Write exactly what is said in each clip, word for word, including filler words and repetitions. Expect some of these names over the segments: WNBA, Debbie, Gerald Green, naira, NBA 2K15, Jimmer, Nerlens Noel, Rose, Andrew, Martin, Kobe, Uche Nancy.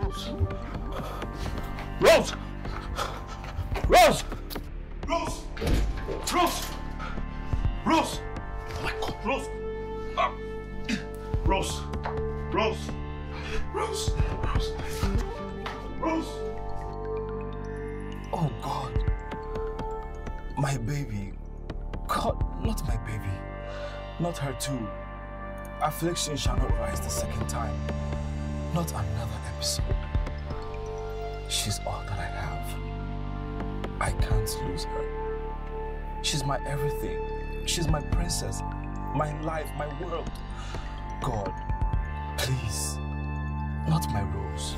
Rose! Rose! Rose! Rose! Rose! Rose! Oh my God, Rose! Uh, Rose! Rose! Rose! Rose! Rose! Oh God! My baby! God, not my baby! Not her too! Affliction shall not rise the second time. Not another episode. She's all that I have. I can't lose her. She's my everything. She's my princess, my life, my world. God, please, not my Rose.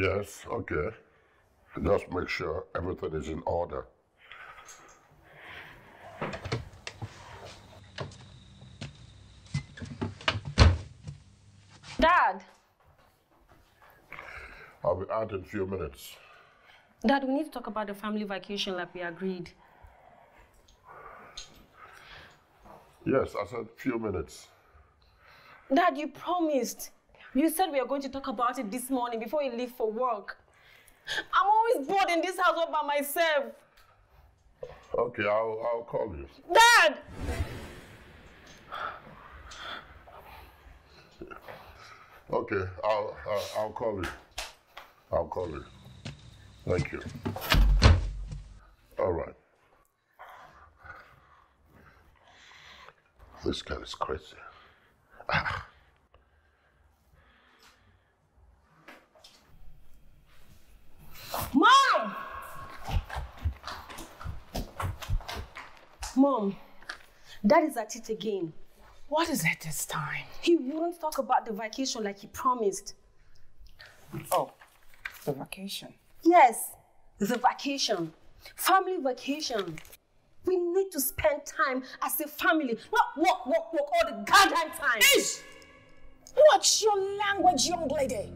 Yes, okay. Just make sure everything is in order. Dad! I'll be out in a few minutes. Dad, we need to talk about the family vacation like we agreed. Yes, I said few minutes. Dad, you promised. You said we are going to talk about it this morning before you leave for work. I'm always bored in this house all by myself. Okay, I'll, I'll call you. Dad! Okay, I'll, I'll, I'll call you. I'll call you. Thank you. All right. This guy is crazy. Ah. Mom! Mom, Dad is at it again. What is it this time? He wouldn't talk about the vacation like he promised. Oh, the vacation? Yes, the vacation. Family vacation. We need to spend time as a family, not walk, walk, walk all the goddamn time. Ish! Watch your language, young lady.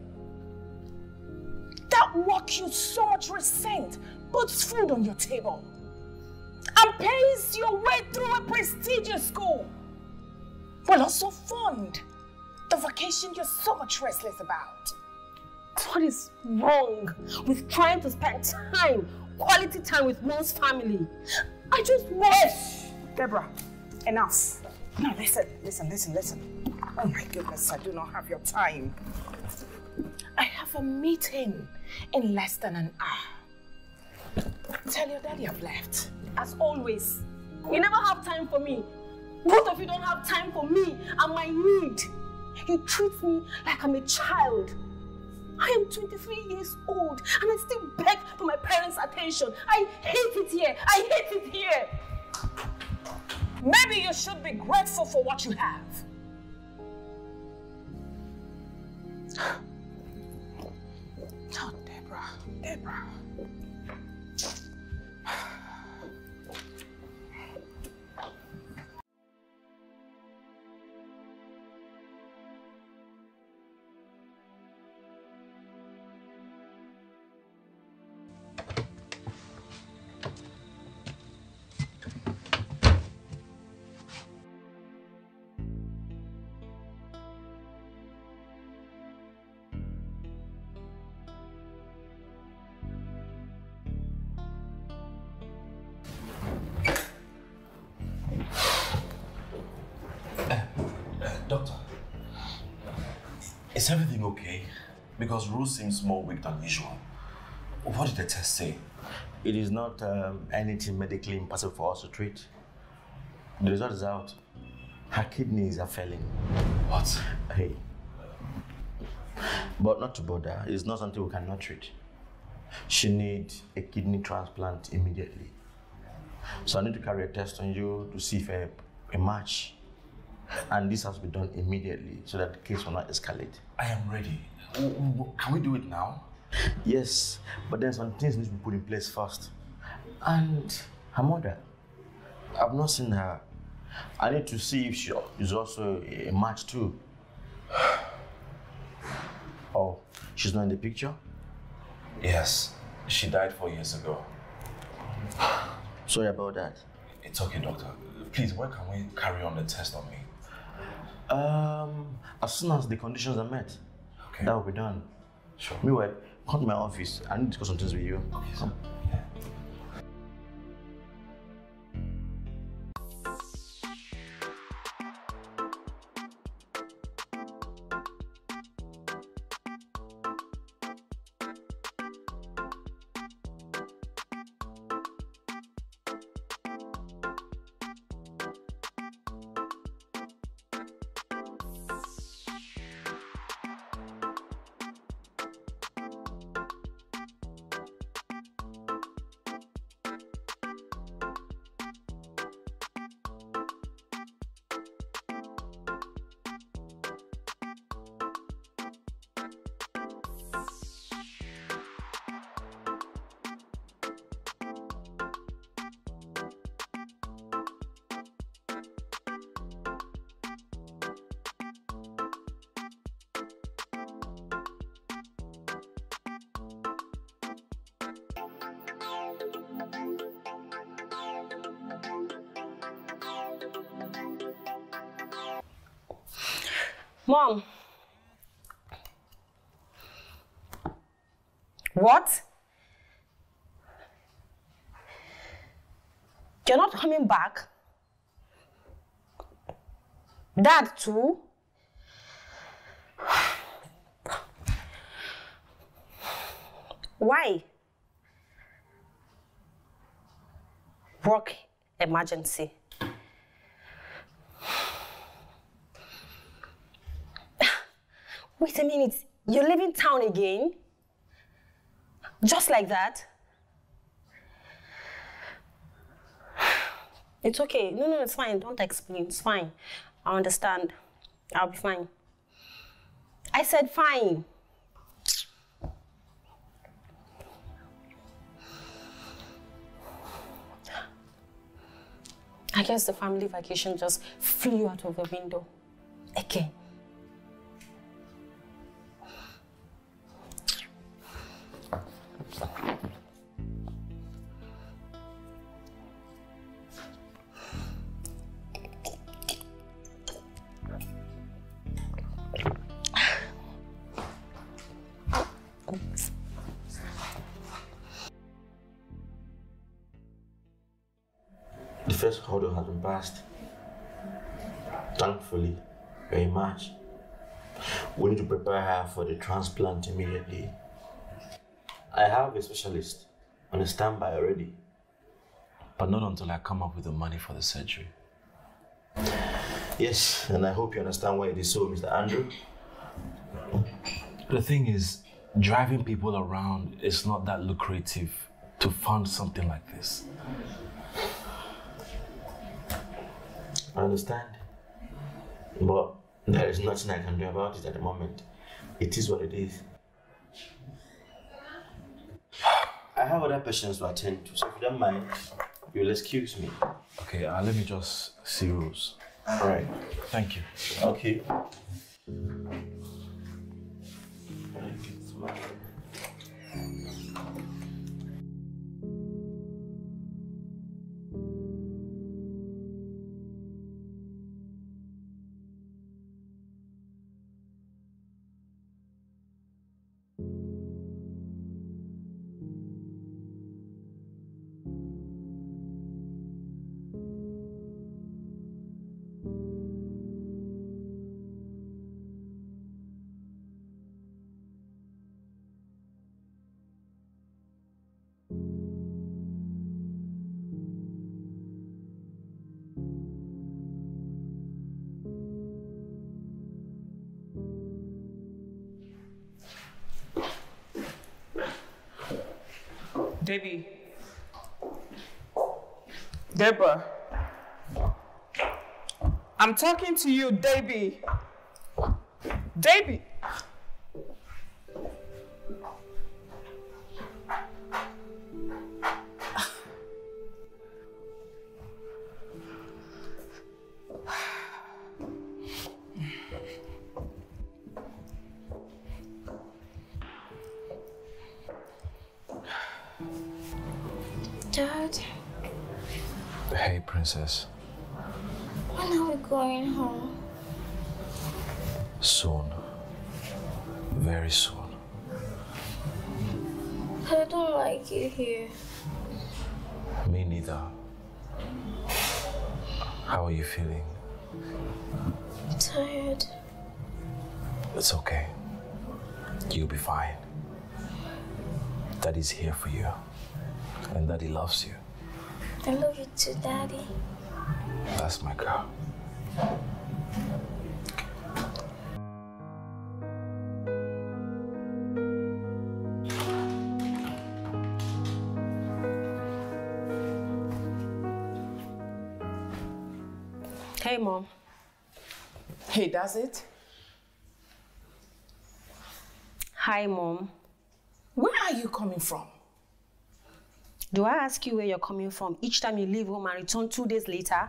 That work you so much resent puts food on your table and pays your way through a prestigious school, but also fund the vacation you're so much restless about. What is wrong with trying to spend time, quality time with one's family? I just want... Yes. Deborah, enough. No, listen, listen, listen, listen. Oh my goodness, I do not have your time. I have a meeting in less than an hour. Tell your daddy I've left. As always, you never have time for me. Both of you don't have time for me and my need. You treat me like I'm a child. I am twenty-three years old and I still beg for my parents' attention. I hate it here. I hate it here. Maybe you should be grateful for what you have. Oh, Deborah, Deborah. Is everything okay? Because Rose seems more weak than usual. What did the test say? It is not um, anything medically impossible for us to treat. The result is out. Her kidneys are failing. What? Hey. But not to bother. It's not something we cannot treat. She needs a kidney transplant immediately. So I need to carry a test on you to see if a, a match. And this has to be done immediately so that the case will not escalate. I am ready. Can we do it now? Yes, but then some things need to be put in place first. And her mother, I've not seen her. I need to see if she is also a match too. Oh, she's not in the picture? Yes, she died four years ago. Sorry about that. It's okay, doctor. Please, where can we carry on the test on me? Um, as soon as the conditions are met, okay. That will be done. Sure. Meanwhile, come to my office. I need to discuss some things with you. Okay, come. Yeah. Mom. What? You're not coming back? Dad too? Why? Work emergency. Wait a minute, you're leaving town again? Just like that? It's okay. No, no, it's fine. Don't explain. It's fine. I understand. I'll be fine. I said fine. I guess the family vacation just flew out of the window. Again. The first hurdle has been passed. Thankfully, very much. We need to prepare her for the transplant immediately. I have a specialist on a standby already. But not until I come up with the money for the surgery. Yes, and I hope you understand why it is so, Mister Andrew. The thing is, driving people around is not that lucrative to fund something like this. I understand. But there is nothing I can do about it at the moment. It is what it is. I have other patients to attend to, so if you don't mind, you'll excuse me. Okay, uh, let me just see Rose. All right. Thank you. Okay. Debbie. Deborah. I'm talking to you, Debbie. Debbie. Dad? Hey, Princess. When are we going home? Soon. Very soon. But I don't like you here. Me neither. How are you feeling? I'm tired. It's okay. You'll be fine. Daddy's here for you. And Daddy loves you. I love you too, Daddy. That's my girl. Hey, Mom. Hey, does it? Hi, Mom. Where are you coming from? Do I ask you where you're coming from each time you leave home and return two days later?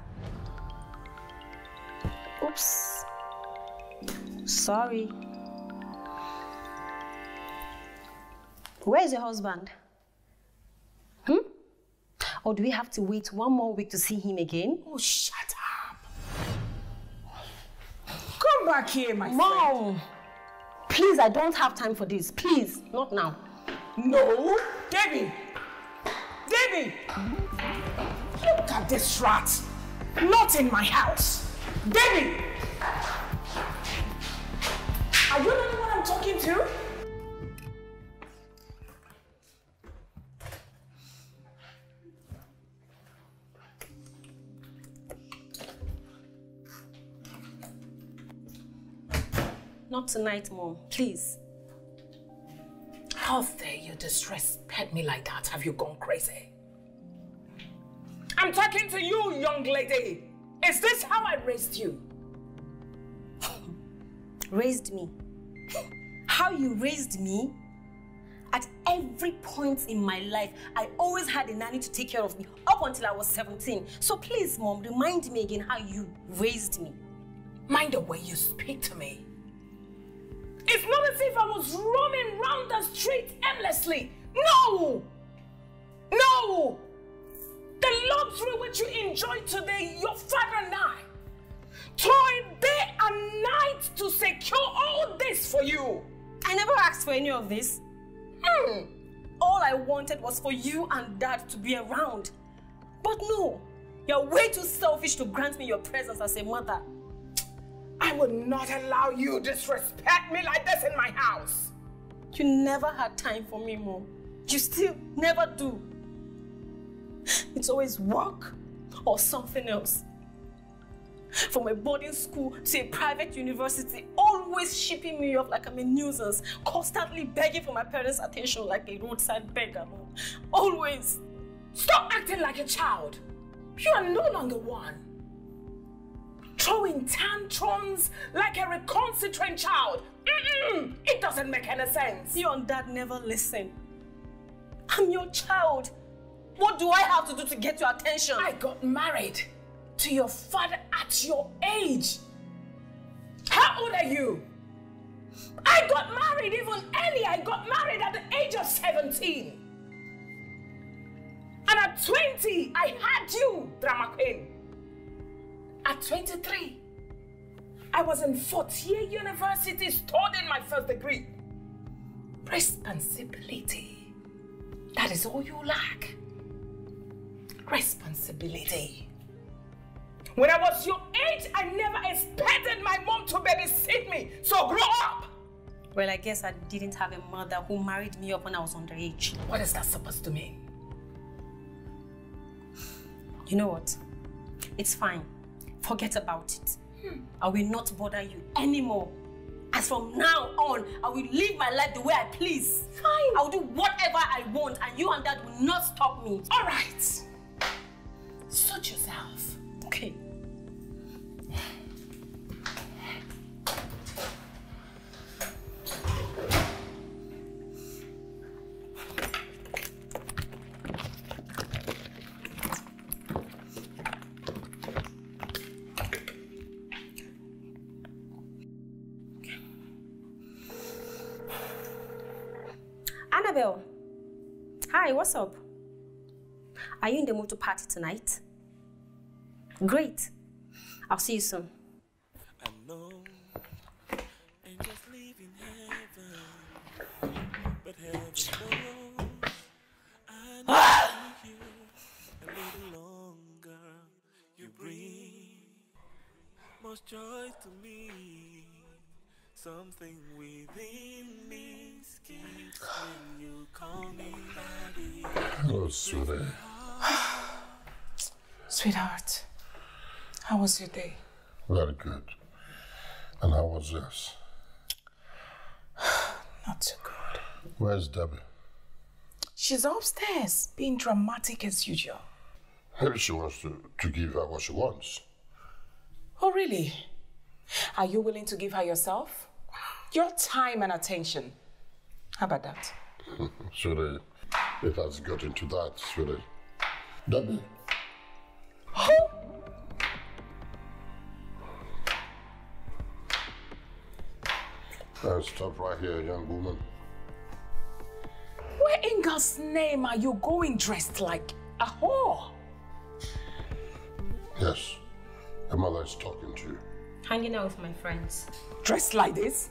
Oops. Sorry. Where's your husband? Hmm? Or do we have to wait one more week to see him again? Oh, shut up. Come back here, my Mom. Friend. Mom! Please, I don't have time for this. Please, not now. No, Debbie! Debbie! Look at this rat! Not in my house! Debbie! Are you the only one I'm talking to? Not tonight, Mom. Please. How dare you disrespect me like that? Have you gone crazy? I'm talking to you, young lady. Is this how I raised you? Raised me? How you raised me? At every point in my life, I always had a nanny to take care of me up until I was seventeen. So please, Mom, remind me again how you raised me. Mind the way you speak to me. It's not as if I was roaming round the street endlessly. No! No! The luxury which you enjoy today, your father and I toiled day and night to secure all this for you. I never asked for any of this. Mm. All I wanted was for you and Dad to be around. But no, you're way too selfish to grant me your presence as a mother. I would not allow you to disrespect me like this in my house. You never had time for me, Mom. You still never do. It's always work or something else. From a boarding school to a private university, always shipping me off like I'm a nuisance, constantly begging for my parents' attention like a roadside beggar, Mom. Always. Stop acting like a child. You are no longer one. Throwing tantrums like a reconstituent child. Mm-mm. It doesn't make any sense. You and Dad never listen. I'm your child. What do I have to do to get your attention? I got married to your father at your age. How old are you? I got married even earlier. I got married at the age of seventeen. And at twenty, I had you, drama queen. At twenty-three, I was in fourth-year university studying my first degree. Responsibility. That is all you lack. Responsibility. When I was your age, I never expected my mom to babysit me, so grow up! Well, I guess I didn't have a mother who married me up when I was underage. What is that supposed to mean? You know what? It's fine. Forget about it. Hmm. I will not bother you anymore. As from now on, I will live my life the way I please. Fine. I will do whatever I want, and you and Dad will not stop me. All right. Suit yourself. Okay. What's up? Are you in the mood to party tonight? Great. I'll see you soon. I know, and just live in heaven, but heaven knows, I need you a little longer. You bring most joy to me. Something within me escapes when you call me daddy. Oh, sweetheart. Sweetheart, how was your day? Very good. And how was yours? Not so good. Where's Debbie? She's upstairs, being dramatic as usual. Maybe she wants to, to give her what she wants. Oh, really? Are you willing to give her yourself? Your time and attention. How about that? Sweetie, it has got into that, sweetie. Debbie. Oh. Uh, stop right here, young woman. Where in God's name are you going dressed like a whore? Yes, your mother is talking to you. Hanging out with my friends. Dressed like this?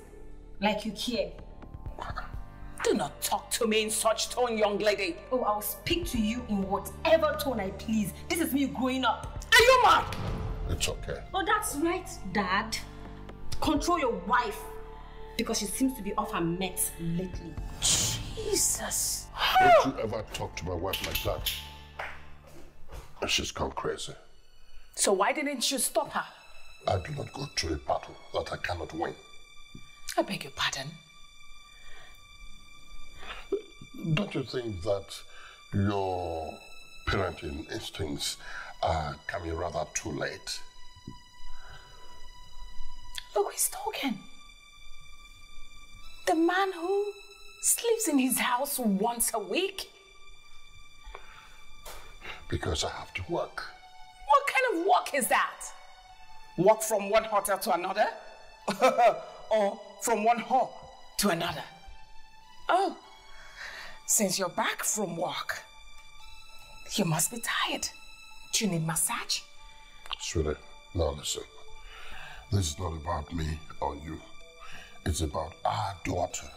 Like you care. Do not talk to me in such tone, young lady. Oh, I'll speak to you in whatever tone I please. This is me growing up. Are you mad? It's okay. Oh, that's right, Dad. Control your wife. Because she seems to be off her meds lately. Jesus. Don't you ever talk to my wife like that. She's gone crazy. So why didn't you stop her? I do not go through a battle that I cannot win. I beg your pardon? Don't you think that your parenting instincts are coming rather too late? Look who's talking. The man who sleeps in his house once a week. Because I have to work. What kind of work is that? Walk from one hotel to another, or from one hall to another. Oh, since you're back from work, you must be tired. Do you need massage? Sweetie, now listen. This is not about me or you. It's about our daughter.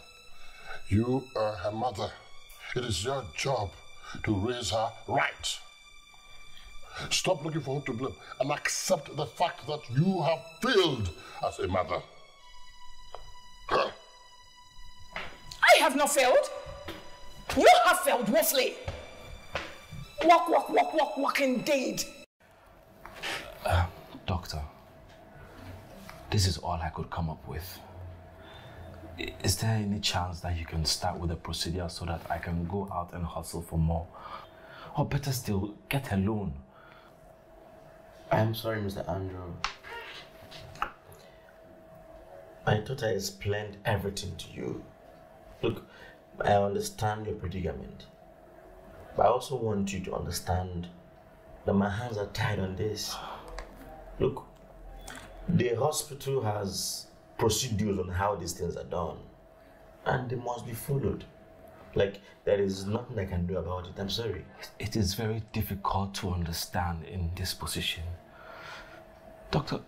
You are her mother. It is your job to raise her right. Stop looking for who to blame and accept the fact that you have failed as a mother. Huh? I have not failed. You have failed, woefully. Walk, walk, walk, walk, walk indeed. Uh, doctor, this is all I could come up with. Is there any chance that you can start with the procedure so that I can go out and hustle for more? Or better still, get a loan? I'm sorry, Mister Andrew. I thought I explained everything to you. Look, I understand your predicament. But I also want you to understand that my hands are tied on this. Look, the hospital has procedures on how these things are done. And they must be followed. Like, there is nothing I can do about it. I'm sorry. It is very difficult to understand in this position. Doctor,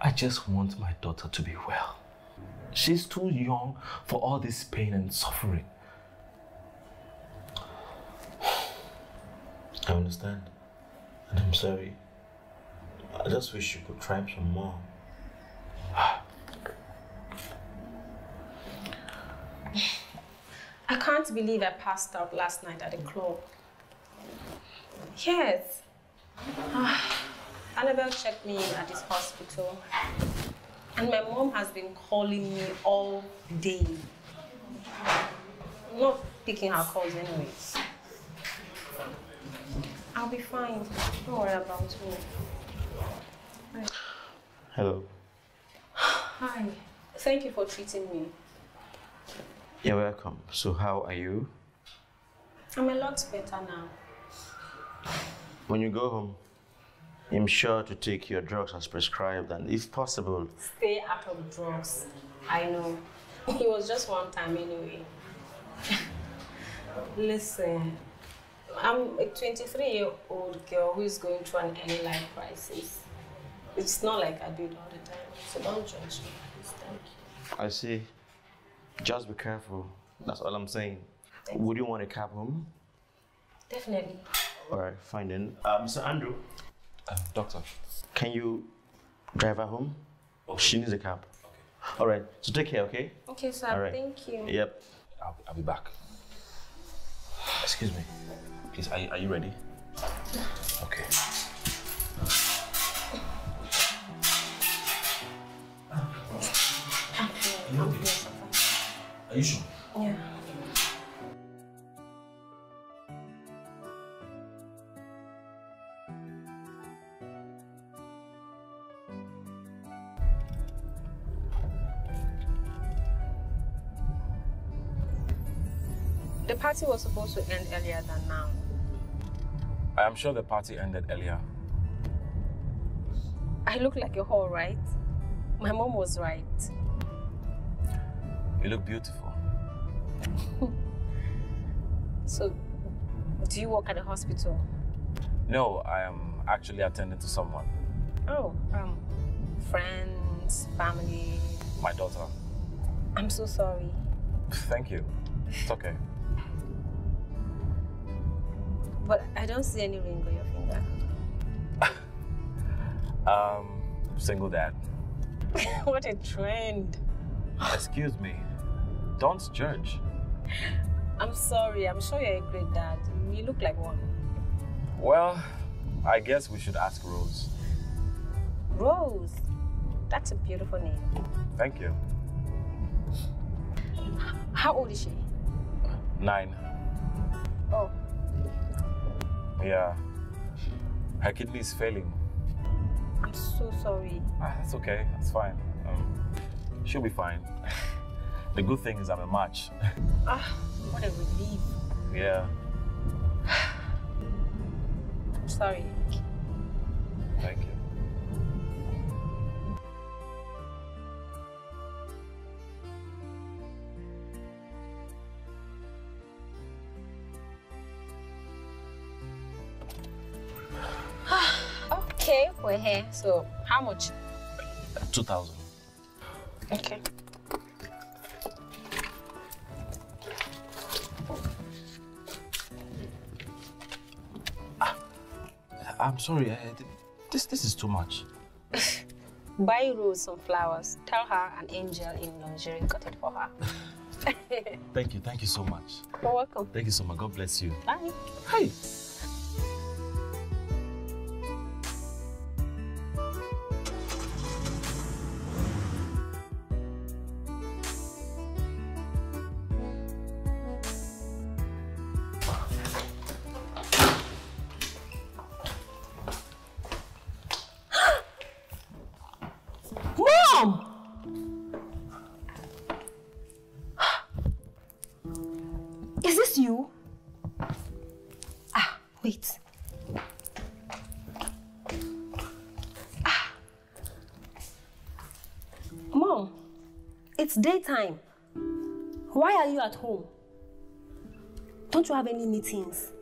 I just want my daughter to be well. She's too young for all this pain and suffering. I understand. And I'm sorry. I just wish you could try some more. I can't believe I passed out last night at the club. Yes. Uh, Annabelle checked me in at this hospital. And my mom has been calling me all day. I'm not picking her calls anyways. I'll be fine. Don't worry about me. Hi. Hello. Hi. Thank you for treating me. You're welcome. So how are you? I'm a lot better now. When you go home, I'm sure to take your drugs as prescribed and, if possible... Stay out of drugs. I know. It was just one time anyway. Listen, I'm a twenty-three-year-old girl who is going through an early life crisis. It's not like I do it all the time, so don't judge me. Thank you. I see. Just be careful. That's all I'm saying. Thank Would you want a cab home? Definitely. All right, fine then. Uh, Mister Andrew. Uh, doctor. Can you drive her home? Okay. She needs a cab. Okay. All right, so take care, okay? Okay, sir. All right. Thank you. Yep. I'll, I'll be back. Excuse me. Please, are, are you ready? Okay. Are you okay? Are you sure? Yeah. The party was supposed to end earlier than now. I am sure the party ended earlier. I look like a whore, right? My mom was right. You look beautiful. So, do you work at the hospital? No, I am actually attending to someone. Oh, um, friends, family? My daughter. I'm so sorry. Thank you. It's okay. But I don't see any ring on your finger. um, single dad. What a trend. Excuse me. Don't judge. I'm sorry. I'm sure you're a great dad. You look like one. Well, I guess we should ask Rose. Rose? That's a beautiful name. Thank you. How old is she? Nine. Oh. Yeah. Her kidney is failing. I'm so sorry. Ah, that's okay. That's fine. Um, She'll be fine. The good thing is I'm a match. Ah, what a relief. Yeah. I'm sorry. Thank you. Okay, we're here. So, how much? Two thousand. Okay. Ah, I'm sorry. I, this this is too much. Buy Rose some flowers. Tell her an angel in lingerie got it for her. Thank you. Thank you so much. You're welcome. Thank you so much. God bless you. Bye. Hi. It's daytime. Why are you at home? Don't you have any meetings,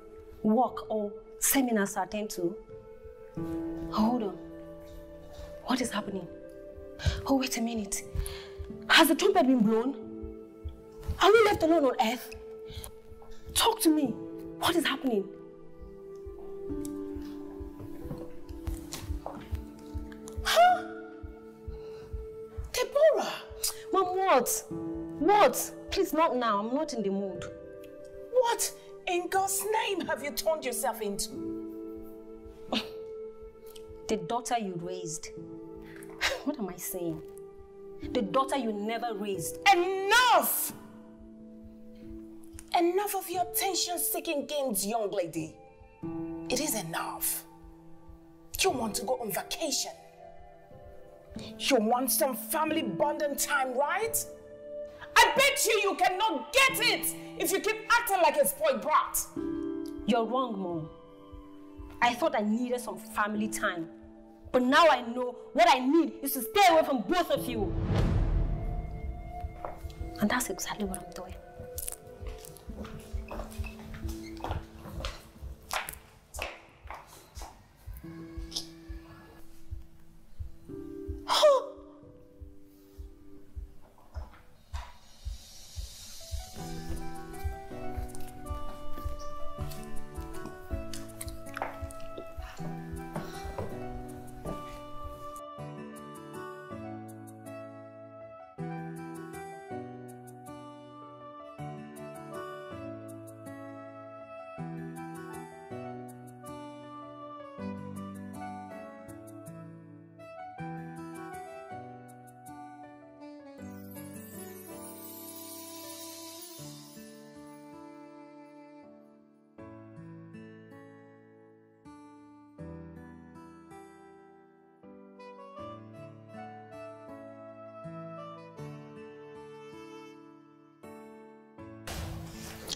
work, or seminars to attend to? Oh, hold on. What is happening? Oh, wait a minute. Has the trumpet been blown? Are we left alone on earth? Talk to me. What is happening? Huh? Deborah! Mom, what? What? Please, not now. I'm not in the mood. What in God's name have you turned yourself into? The daughter you raised. What am I saying? The daughter you never raised. Enough! Enough of your attention-seeking games, young lady. It is enough. You want to go on vacation. You want some family bonding time, right? I bet you you cannot get it if you keep acting like a spoiled brat. You're wrong, Mom. I thought I needed some family time. But now I know what I need is to stay away from both of you. And that's exactly what I'm doing.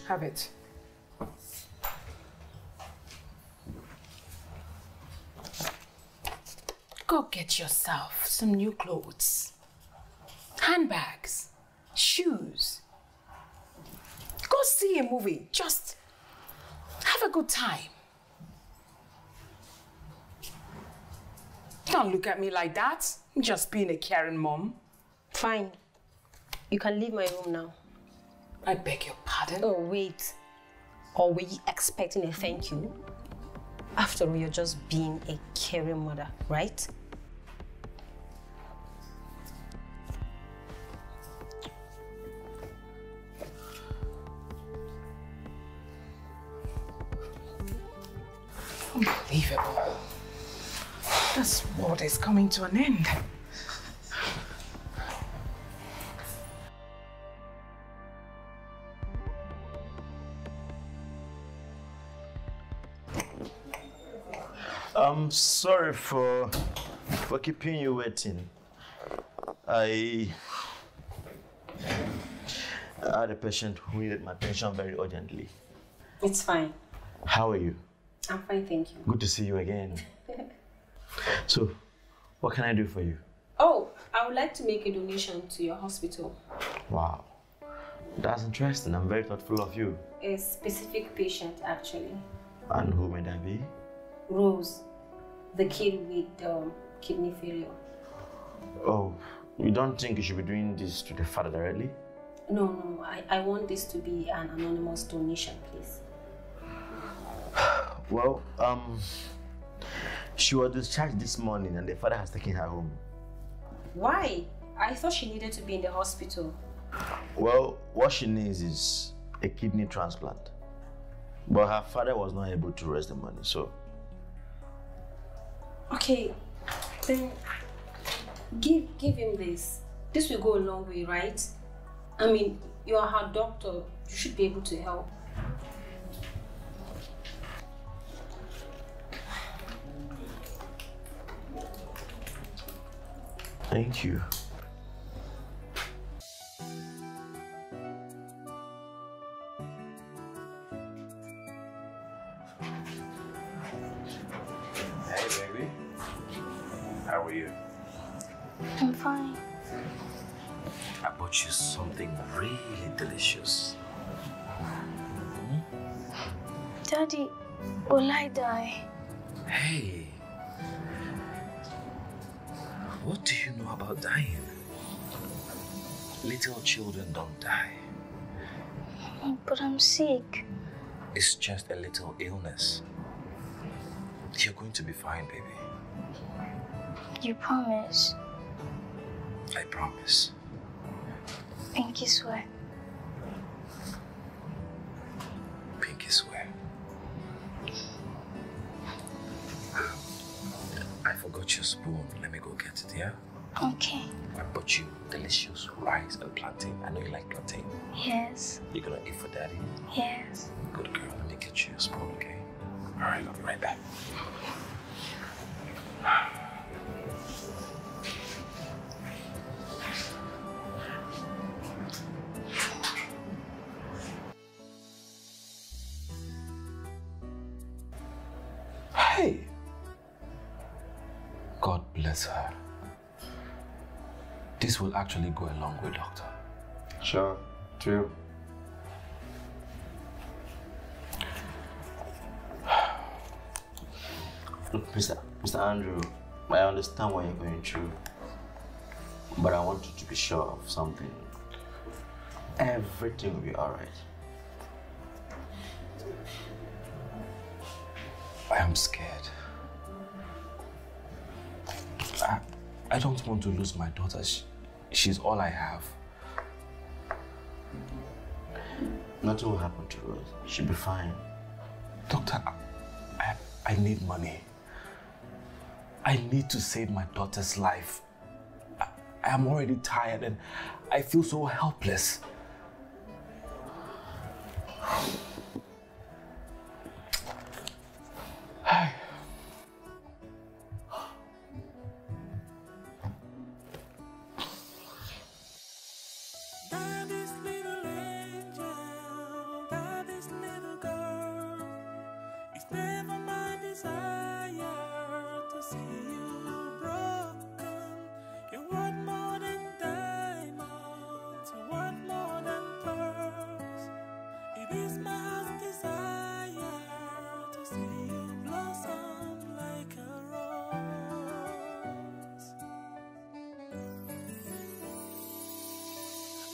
Have it. Go get yourself some new clothes, handbags, shoes. Go see a movie. Just have a good time. Don't look at me like that. I'm just being a caring mom. Fine. You can leave my room now. I beg your pardon? Oh, wait. Or were you expecting a thank you? After all, you're just being a caring mother, right? Unbelievable. This world is coming to an end. I'm sorry for for keeping you waiting. I, I had a patient who needed my attention very urgently. It's fine. How are you? I'm fine, thank you. Good to see you again. So, what can I do for you? Oh, I would like to make a donation to your hospital. Wow, that's interesting. I'm very thoughtful of you. A specific patient, actually. And who may that be? Rose, the kid with um, kidney failure. Oh, you don't think you should be doing this to the father directly? No, no, I, I want this to be an anonymous donation, please. Well, um, she was discharged this morning and the father has taken her home. Why? I thought she needed to be in the hospital. Well, what she needs is a kidney transplant. But her father was not able to raise the money, so... Okay, then give give him this. This will go a long way, right? I mean, you are her doctor. You should be able to help. Thank you. Really delicious. Hmm? Daddy, will I die? Hey, what do you know about dying? Little children don't die. But I'm sick. It's just a little illness. You're going to be fine, baby. You promise? I promise. Pinky swear. Pinky swear. I forgot your spoon. Let me go get it, yeah? Okay. I bought you delicious rice and plantain. I know you like plantain. Yes. You're gonna eat for daddy? Yes. Good girl. Let me get you your spoon, okay? Alright, I'll be right back. Her. This will actually go a long way, doctor. Sure, true. Look, Mister Mister Andrew, I understand what you're going through, but I want you to be sure of something. Everything will be all right. I am scared. I, I don't want to lose my daughter. She, she's all I have. Nothing will happen to Rose. She'll be fine. Doctor, I, I need money. I need to save my daughter's life. I, I'm already tired and I feel so helpless.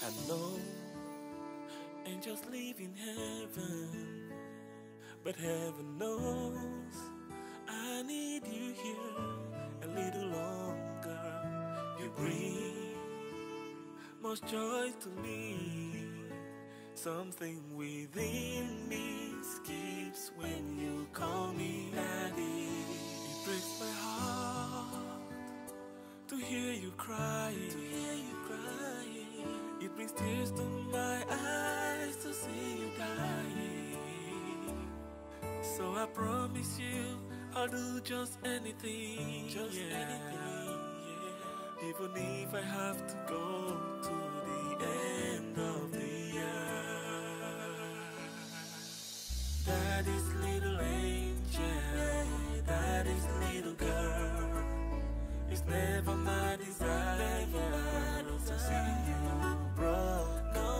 I know angels live in heaven, but heaven knows I need you here a little longer. You bring most joy to me. Something within me skips when you call me Daddy. It breaks my heart to hear you crying. To hear you crying. It brings tears to my eyes to see you dying. So I promise you, I'll do just anything, just yeah. anything, yeah. Even if I have to go to the end of the. That is little angel, that is little girl. It's never my desire to see you broke. No,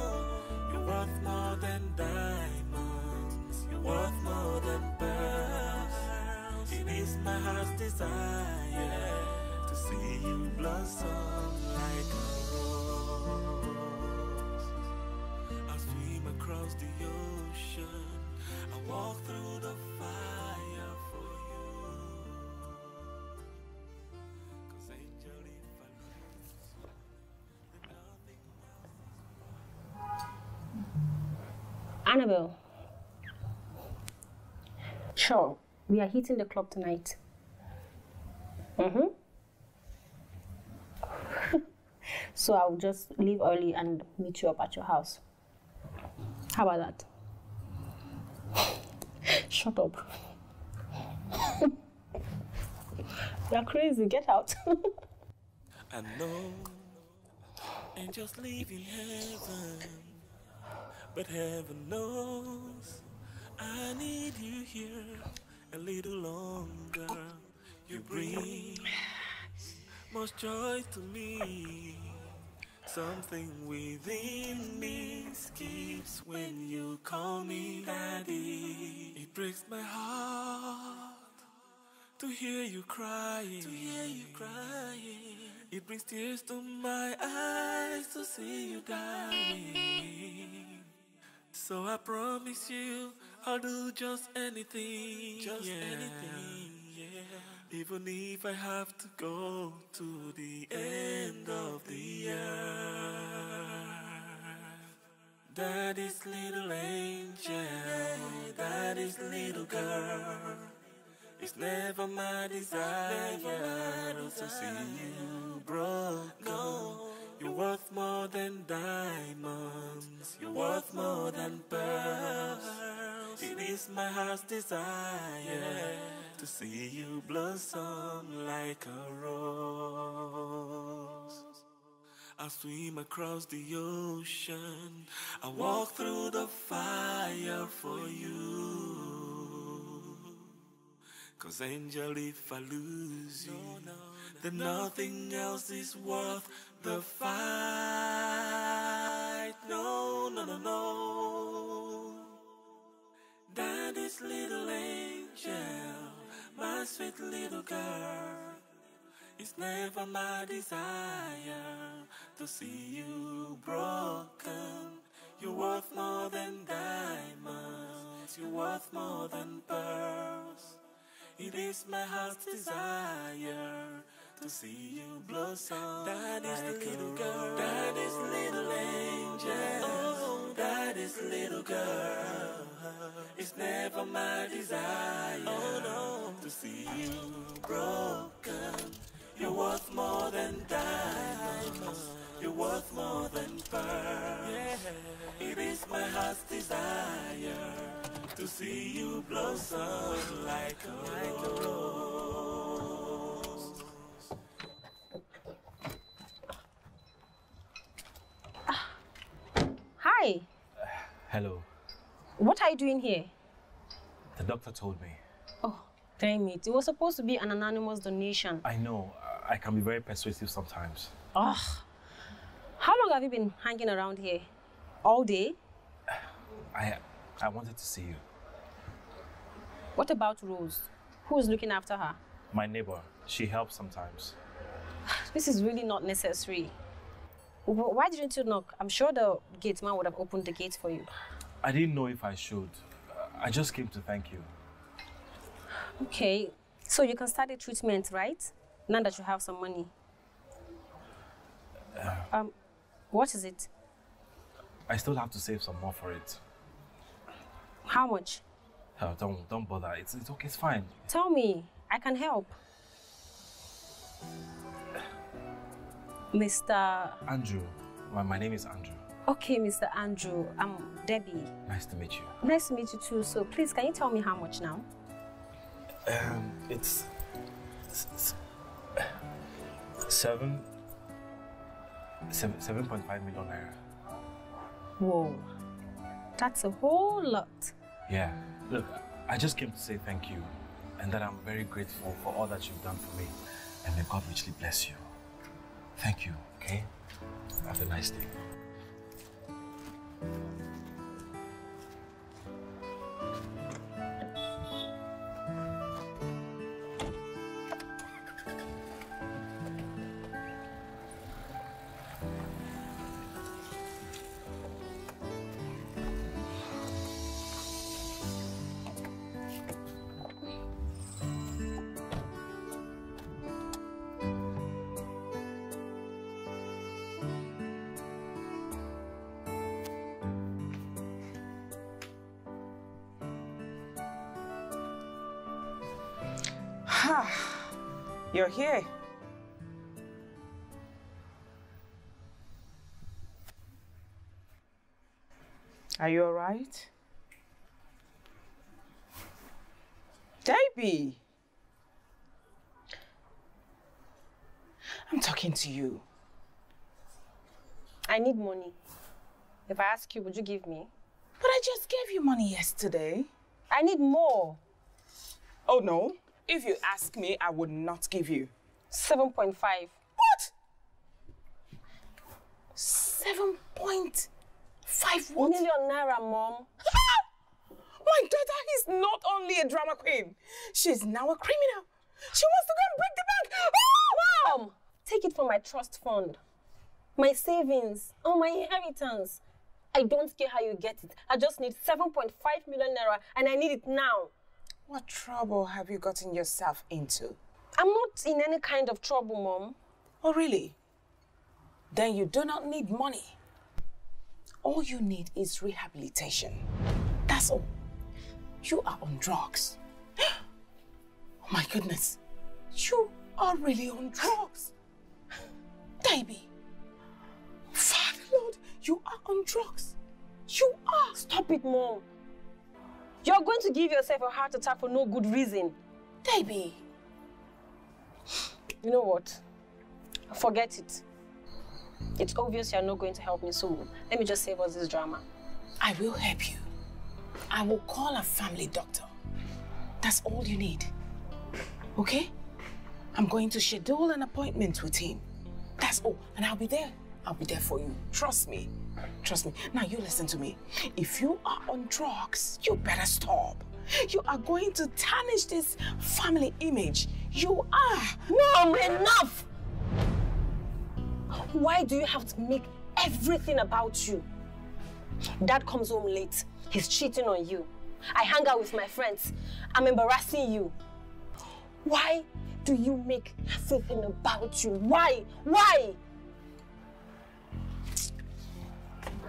you're worth more than diamonds, you're worth more than pearls. It is my heart's desire to see you blossom like a rose. I'll swim across the ocean, I walk through the fire for you. 'Cause angel, if I lose you, then nothing else is. Annabelle. Sure, we are hitting the club tonight. Mm-hmm. So I'll just leave early and meet you up at your house. How about that? Shut up. You're crazy, get out. I know angels live in heaven, but heaven knows I need you here a little longer. You bring most joy to me. Something within me skips when you call me Daddy. It breaks my heart to hear you crying. To hear you crying. It brings tears to my eyes to see you dying. So I promise you, I'll do just anything, just yeah. anything. Yeah. Even if I have to go to the end of the earth. That is little angel, that is little girl. It's never my desire never to see you broke. No, you're worth more than diamonds, you're worth more than pearls. It is my heart's desire to see you blossom like a rose. I'll swim across the ocean, I'll walk through the fire for you. 'Cause angel, if I lose you, then nothing else is worth the fight. No, no, no, no. That is little angel, my sweet little girl. It's never my desire to see you broken. You're worth more than diamonds, you're worth more than pearls. It is my heart's desire to see you blossom. That is like little girl, that is little angel, oh, that is little girl. It's never my desire, oh, no, to see you broken. You're worth more than diamonds, you're worth more than pearls. Yeah. It is my heart's desire to see you blossom like a rose. Hi. Uh, hello. What are you doing here? The doctor told me. Oh, damn it. It was supposed to be an anonymous donation. I know. I can be very persuasive sometimes. Oh. How long have you been hanging around here? All day? I... I wanted to see you. What about Rose? Who is looking after her? My neighbor. She helps sometimes. This is really not necessary. Why didn't you knock? I'm sure the gate man would have opened the gate for you. I didn't know if I should. I just came to thank you. Okay, so you can start the treatment, right? Now that you have some money. Um, what is it? I still have to save some more for it. How much? Oh, don't, don't bother. It's, it's okay, it's fine. Tell me. I can help. Mister Andrew. My, my name is Andrew. Okay, Mister Andrew. I'm Debbie. Nice to meet you. Nice to meet you too. So please, can you tell me how much now? Um, it's... it's, it's uh, seven... seven, seven point five million naira. Whoa. That's a whole lot. Yeah. Look, I just came to say thank you and that I'm very grateful for all that you've done for me. And may God richly bless you. Thank you, okay? Have a nice day. You're here. Are you all right? Debbie! I'm talking to you. I need money. If I ask you, would you give me? But I just gave you money yesterday. I need more. Oh, no. If you ask me, I would not give you. seven point five. What? seven point five what? Million naira, Mom. My daughter is not only a drama queen, she's now a criminal. She wants to go and break the bank. Oh, Mom, take it from my trust fund, my savings, or my inheritance. I don't care how you get it. I just need seven point five million naira and I need it now. What trouble have you gotten yourself into? I'm not in any kind of trouble, Mom. Oh, really? Then you do not need money. All you need is rehabilitation. That's all. You are on drugs. Oh, my goodness. You are really on drugs. Baby. Father, Lord, you are on drugs. You are. Stop it, Mom. You're going to give yourself a heart attack for no good reason. Debbie. You know what? Forget it. It's obvious you're not going to help me, so let me just save us this drama. I will help you. I will call a family doctor. That's all you need. Okay? I'm going to schedule an appointment with him. That's all. And I'll be there. I'll be there for you. Trust me. Trust me. Now, you listen to me. If you are on drugs, you better stop. You are going to tarnish this family image. You are. Mom, enough! Why do you have to make everything about you? Dad comes home late. He's cheating on you. I hang out with my friends. I'm embarrassing you. Why do you make everything about you? Why? Why?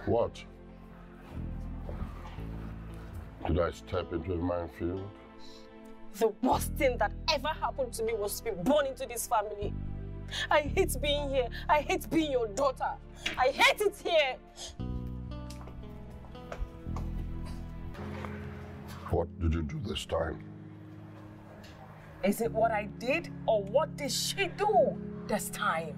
What? Did I step into a minefield? The worst thing that ever happened to me was to be born into this family. I hate being here. I hate being your daughter. I hate it here. What did you do this time? Is it what I did or what did she do this time?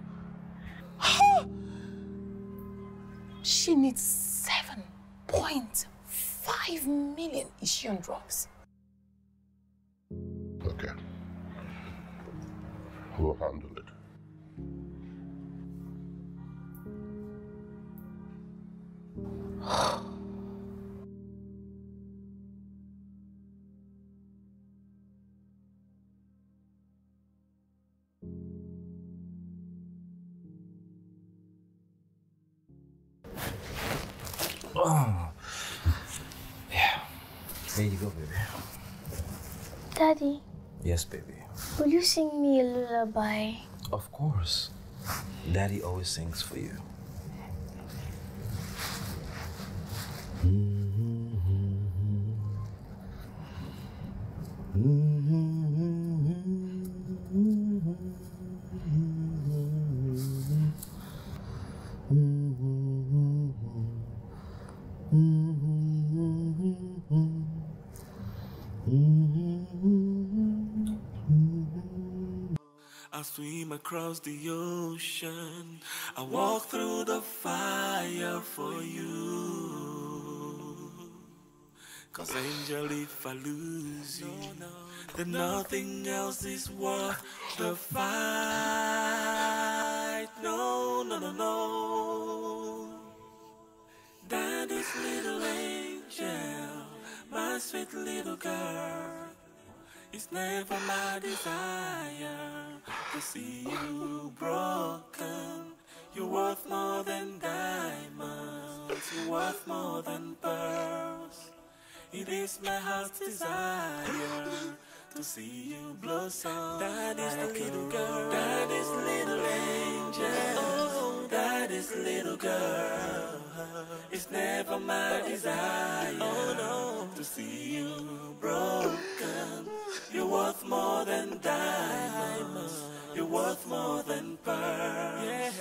She needs seven point five million. Is she on drugs? Okay. We'll handle it. Oh. Yeah. There you go, baby. Daddy. Yes, baby. Will you sing me a lullaby? Of course. Daddy always sings for you. I swim across the ocean, I walk through the fire for you. Cause angel, if I lose you, then nothing else is worth the fight. No, no, no, no. Daddy's little angel, my sweet little girl. It's never my desire to see you broken. You're worth more than diamonds, you're worth more than pearls. It is my heart's desire to see you blossom. That is the little girl, that is little angel, that is little girl. It's never my desire oh, no. to see you broken. You're worth more than diamonds, you're worth more than pearls. Yeah.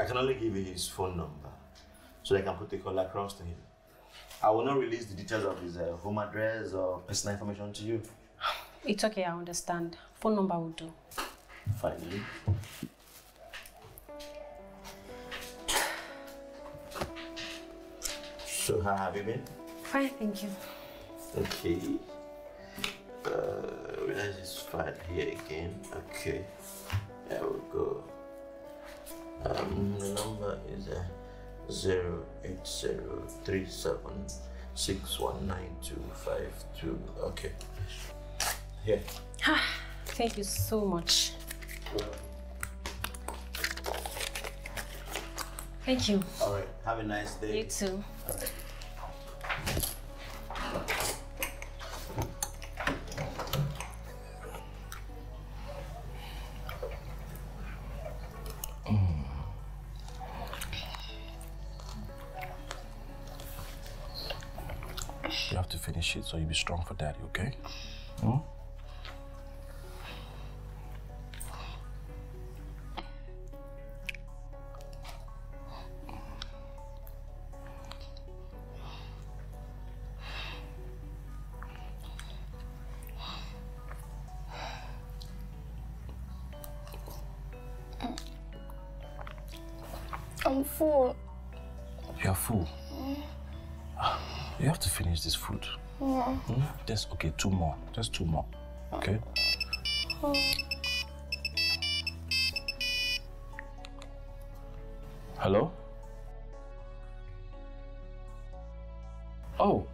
I can only give you his phone number so that I can put a call across to him. I will not release the details of his uh, home address or personal information to you. It's okay, I understand. Phone number will do. Finally. So, how have you been? Fine, thank you. Okay. Uh, where is this file here again? Okay. There we go. Um, the number is uh, zero eight zero three seven six one nine two five two. Okay. Here. Ah, thank you so much. Thank you. All right. Have a nice day. You too. All right. Shit, so you be strong for daddy, okay? Hmm? I'm full. You're full? You have to finish this food. Yeah. Hmm? That's okay, two more. Just two more. Okay? Oh. Hello? Oh,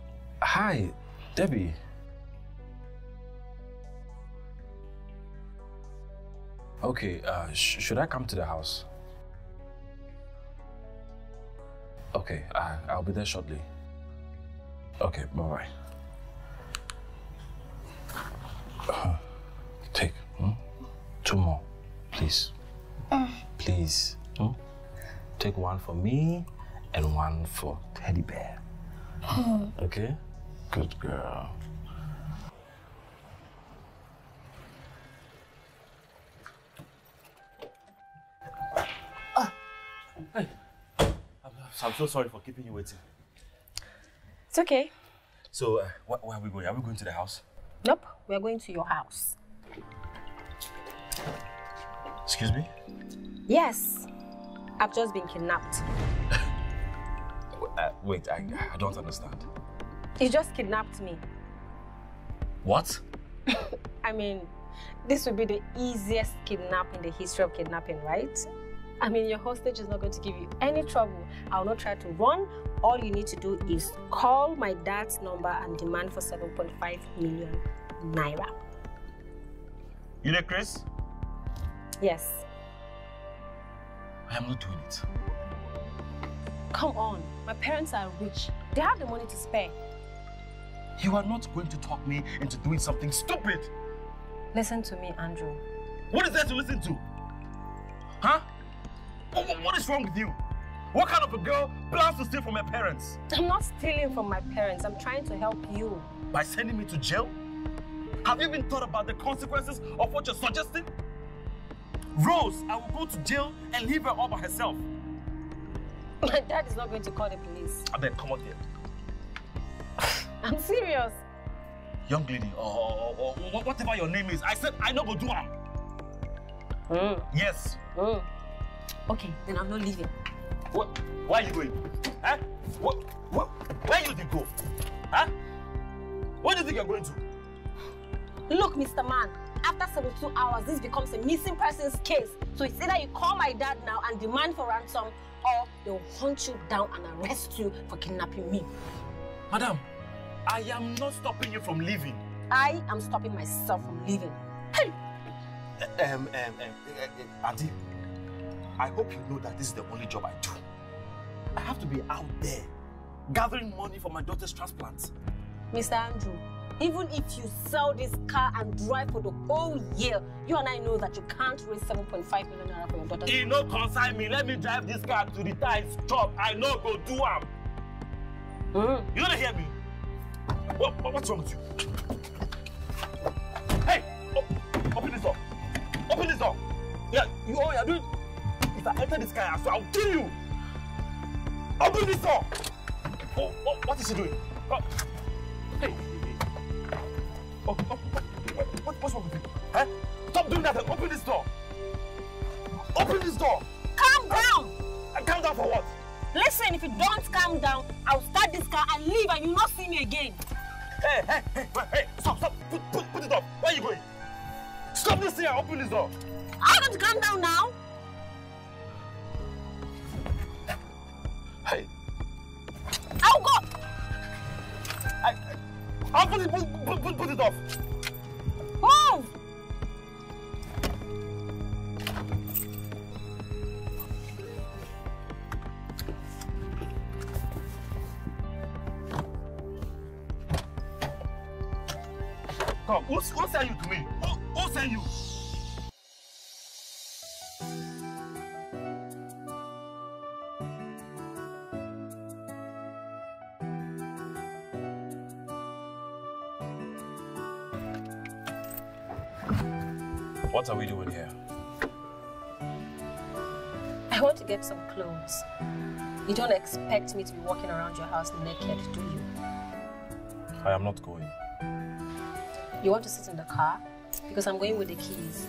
hi, Debbie. Okay, uh, sh should I come to the house? Okay, uh, I'll be there shortly. Okay, bye-bye. Uh, take hmm? two more, please. Uh. Please. Hmm? Take one for me and one for Teddy Bear. Mm. Okay? Good girl. Ah. Hey. I'm, I'm so sorry for keeping you waiting. It's okay. So, uh, wh where are we going? Are we going to the house? Nope. We're going to your house. Excuse me? Yes. I've just been kidnapped. Uh, wait, I, I don't understand. You just kidnapped me. What? I mean, this would be the easiest kidnap in the history of kidnapping, right? I mean, your hostage is not going to give you any trouble. I'll not try to run. All you need to do is call my dad's number and demand for seven point five million naira. You there, Chris? Yes. I am not doing it. Come on, my parents are rich. They have the money to spare. You are not going to talk me into doing something stupid. Listen to me, Andrew. What is there to listen to? Huh? What is wrong with you? What kind of a girl plans to steal from her parents? I'm not stealing from my parents. I'm trying to help you. By sending me to jail? Have you even thought about the consequences of what you're suggesting? Rose, I will go to jail and leave her all by herself. My dad is not going to call the police. I bet, come out here. I'm serious. Young lady, or, or, or whatever your name is, I said I not go do am. Mm. Yes. Mm. Okay, then I'm not leaving. What? Where are you going? Huh? What? What? Where you did go? Huh? Where do you think you're going to? Look, Mister Man, after seventy-two hours, this becomes a missing person's case. So it's either you call my dad now and demand for ransom, or they'll hunt you down and arrest you for kidnapping me. Madam, I am not stopping you from leaving. I am stopping myself from leaving. Hey! Um, um, um, uh, uh, Auntie, I hope you know that this is the only job I do. I have to be out there, gathering money for my daughter's transplants. Mister Andrew, even if you sell this car and drive for the whole year, you and I know that you can't raise seven point five million naira for your daughter's. It no concern me. Let me drive this car to the tire shop. I know go do am. Mm. You don't hear me? What, what, what's wrong with you? Hey, oh, open this door. Open this door. Yeah, you all are doing. If I enter this car, so I'll kill you. Open this door. Oh, oh what is she doing? Oh. Hey. Oh, oh, oh. What, what's wrong with you? Huh? Stop doing that! Open this door! Open this door! Calm down! I, I calm down for what? Listen, if you don't calm down, I'll start this car and leave and you'll not see me again. Hey, hey, hey, hey, stop, stop! Put, put, put it up! Where are you going? Stop this thing and open this door! I don't calm down now! Hey! I'll go! I, I... I'll put it, put, put, put it off. Move! Come, who, who sent you to me? Who, who sent you? What are we doing here? I want to get some clothes. You don't expect me to be walking around your house naked, do you? I am not going. You want to sit in the car? Because I'm going with the keys.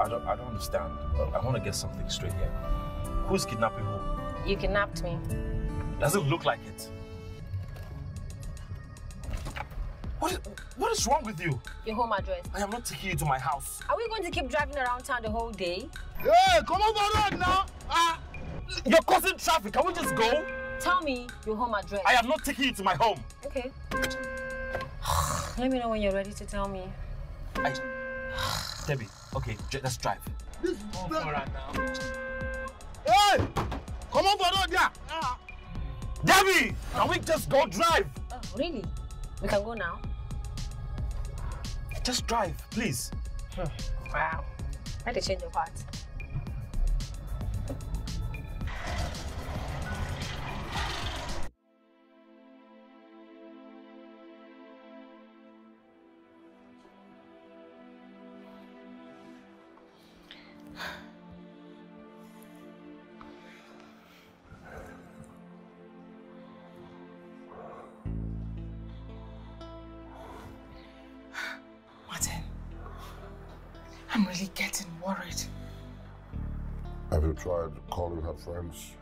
I don't, I don't understand. I want to get something straight here. Who's kidnapping who? You kidnapped me. Doesn't look like it. What is, what is wrong with you? Your home address. I am not taking you to my house. Are we going to keep driving around town the whole day? Hey, come over road now. Ah, you're causing traffic. Can we just go? Tell me your home address. I am not taking you to my home. Okay. Let me know when you're ready to tell me. I... Debbie, okay, let's drive. This is oh, right now. Hey! Come over road there! Yeah. Debbie! Oh. Can we just go drive? Oh, really? We can go now? Just drive, please. Hmm. Wow. I had to change your part. I'm really getting worried. Have you tried calling her friends?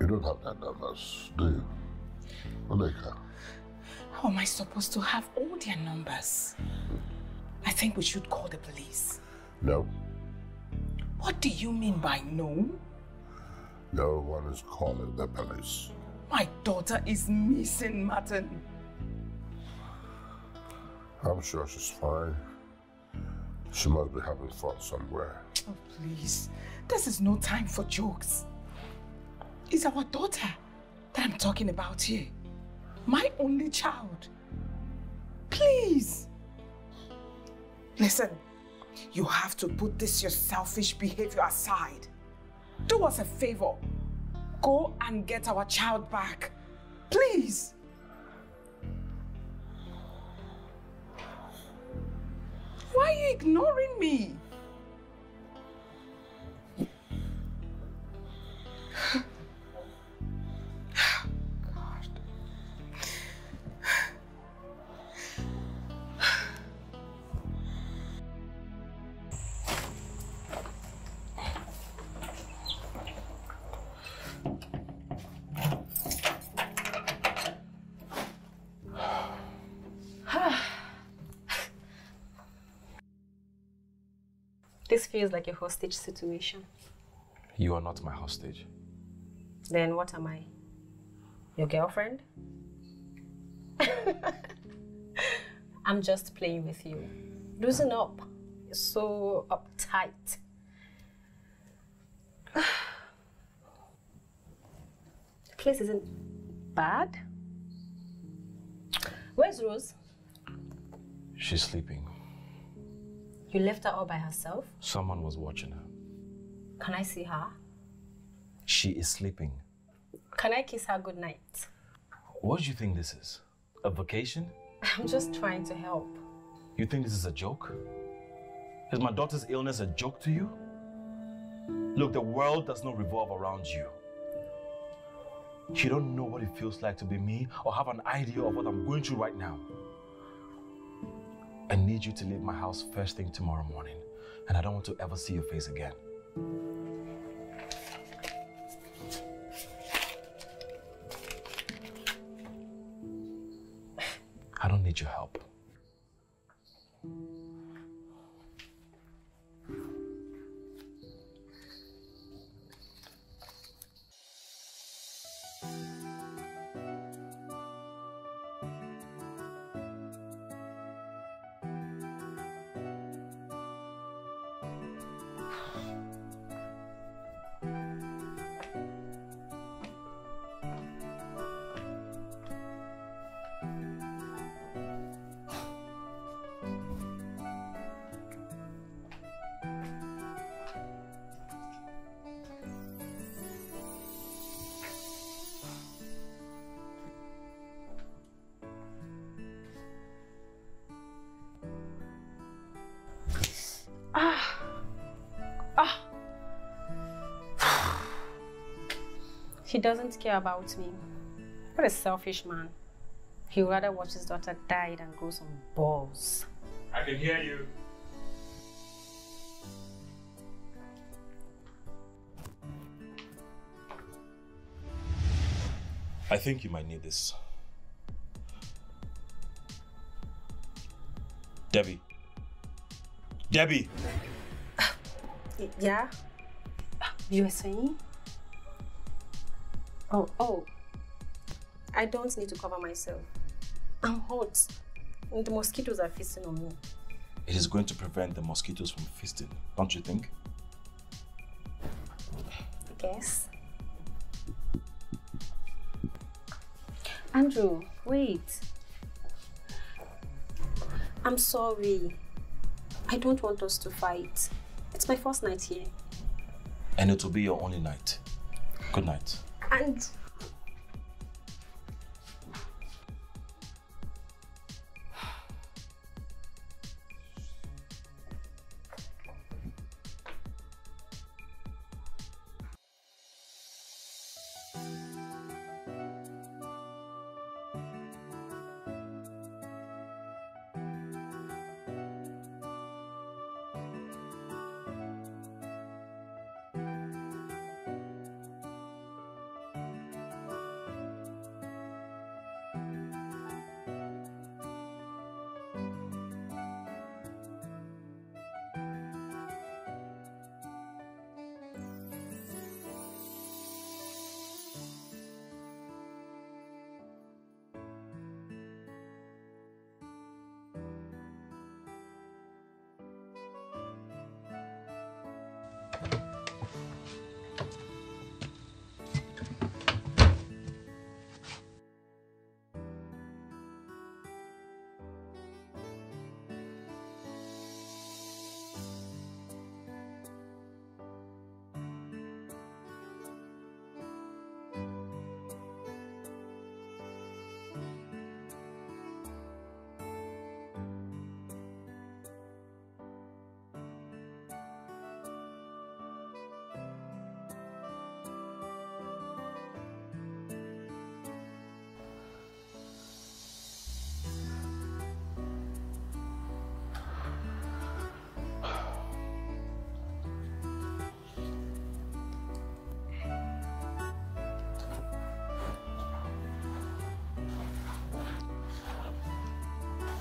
You don't have their numbers, do you? Malika. How am I supposed to have all their numbers? I think we should call the police. No. What do you mean by no? No one is calling the police. My daughter is missing, Martin. I'm sure she's fine. She must be having fun somewhere. Oh, please. This is no time for jokes. It's our daughter that I'm talking about here. My only child. Please. Listen, you have to put this your selfish behavior aside. Do us a favor. Go and get our child back. Please. Why are you ignoring me? God. This feels like a hostage situation. You are not my hostage. Then what am I? Your girlfriend? I'm just playing with you. Loosen up. You're so uptight. The place isn't bad. Where's Rose? She's sleeping. You left her all by herself? Someone was watching her. Can I see her? She is sleeping. Can I kiss her goodnight? What do you think this is? A vacation? I'm just trying to help. You think this is a joke? Is my daughter's illness a joke to you? Look, the world does not revolve around you. You don't know what it feels like to be me or have an idea of what I'm going through right now. I need you to leave my house first thing tomorrow morning, and I don't want to ever see your face again. I don't need your help. He doesn't care about me. What a selfish man. He rather watch his daughter die than grow some balls. I I can hear you. I think you might need this. Debbie. Debbie! Yeah? You were saying? Oh, oh. I don't need to cover myself. I'm hot. And the mosquitoes are feasting on me. It is going to prevent the mosquitoes from feasting, don't you think? Yes. Andrew, wait. I'm sorry. I don't want us to fight. It's my first night here. And it will be your only night. Good night. And...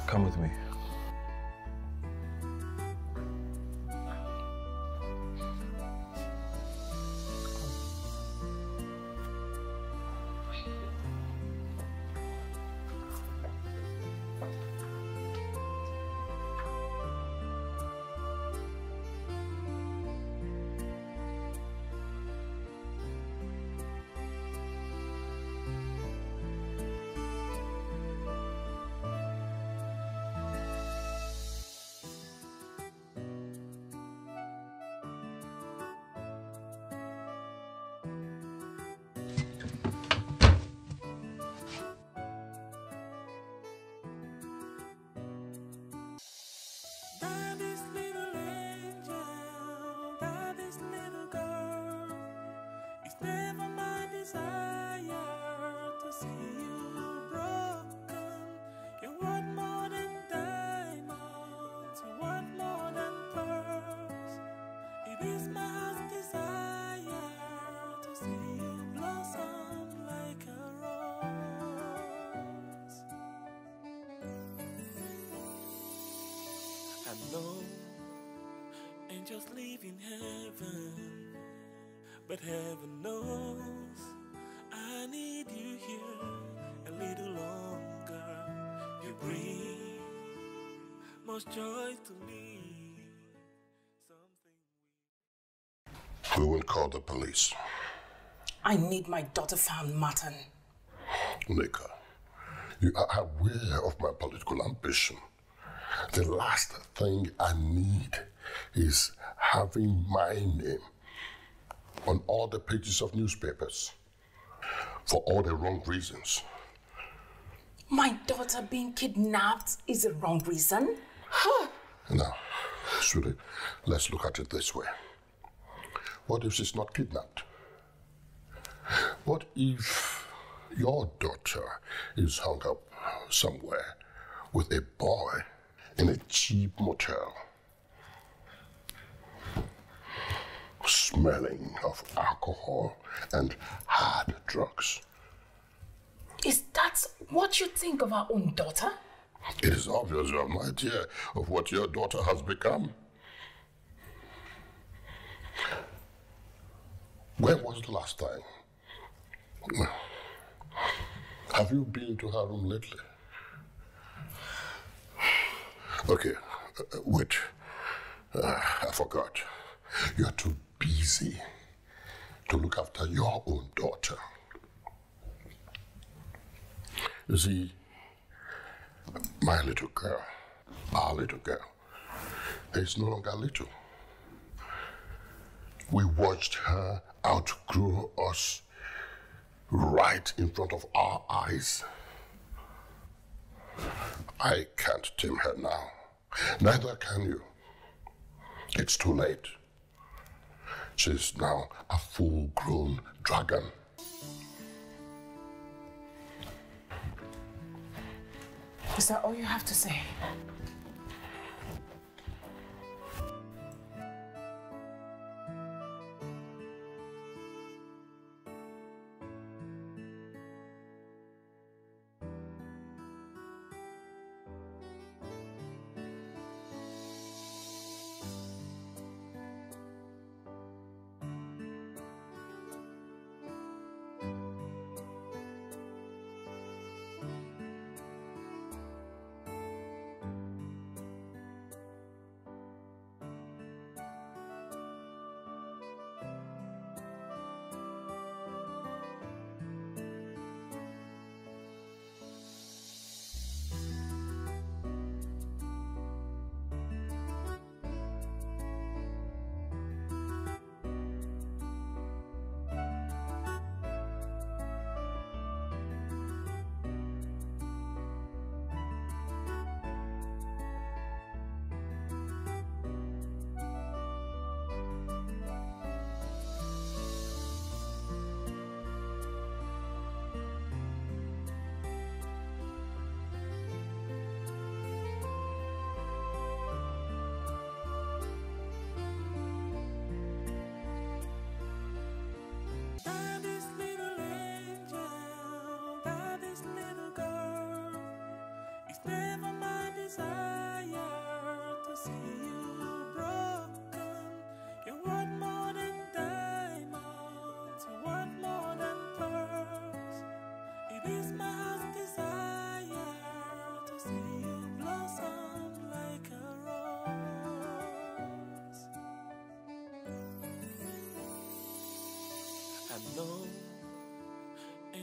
Come with me. Angels live in heaven, but heaven knows I need you here a little longer. You bring most joy to me. Something we will call the police. I need my daughter found, Martin. Nika, you are aware of my political ambition. The last thing I need is having my name on all the pages of newspapers for all the wrong reasons. My daughter being kidnapped is a wrong reason? Huh. Now, sweetie, let's look at it this way. What if she's not kidnapped? What if your daughter is hung up somewhere with a boy in a cheap motel, smelling of alcohol and hard drugs. Is that what you think of our own daughter? It is obvious you have no idea of what your daughter has become. When was the last time? Have you been to her room lately? Okay, uh, wait. Uh, I forgot. You're too busy to look after your own daughter. You see, my little girl, our little girl, is no longer little. We watched her outgrow us right in front of our eyes. I can't tame her now. Neither can you. It's too late. She's now a full-grown dragon. Is that all you have to say?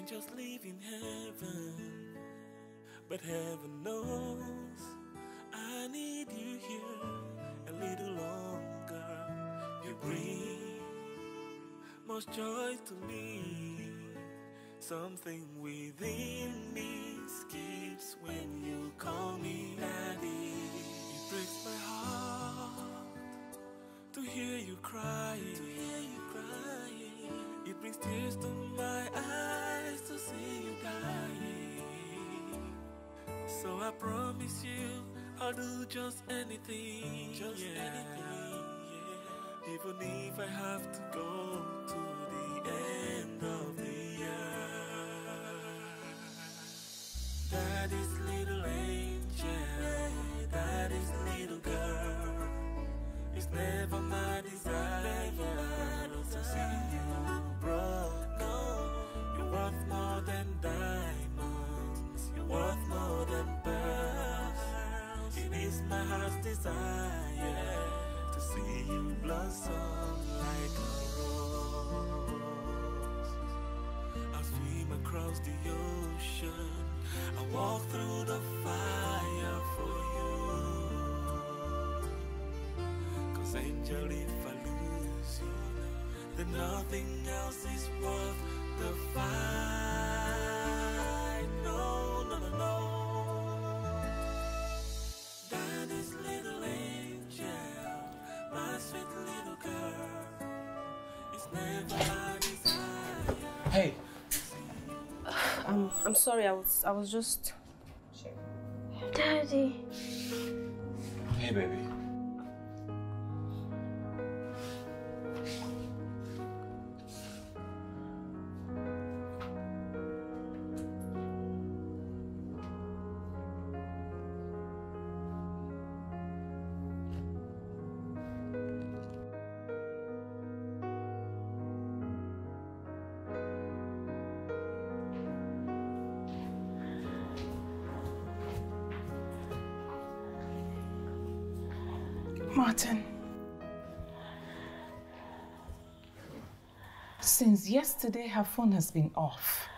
Just live in heaven, but heaven knows I need you here a little longer. You bring much joy to me. Something within me skips when you call me Daddy. It breaks my heart to hear you crying. To hear you crying, it brings tears to my eyes. So I promise you, I'll do just anything, just yeah. anything, yeah. Even if I have to go to the end of the year. That is little angel, that is little girl. It's never my desire, never to see you broke. Worth more than diamonds, you're worth more than pearls. It is my heart's desire to see you blossom like a rose. I'll swim across the ocean, I'll walk through the fire for you. 'Cause angel, if I lose you, then nothing else is worth the fight. No, no, no, no. That is little angel, my sweet little girl. It's never my desire. Hey, I'm I'm sorry. I was I was just. Daddy. Hey, baby. Martin, since yesterday her phone has been off.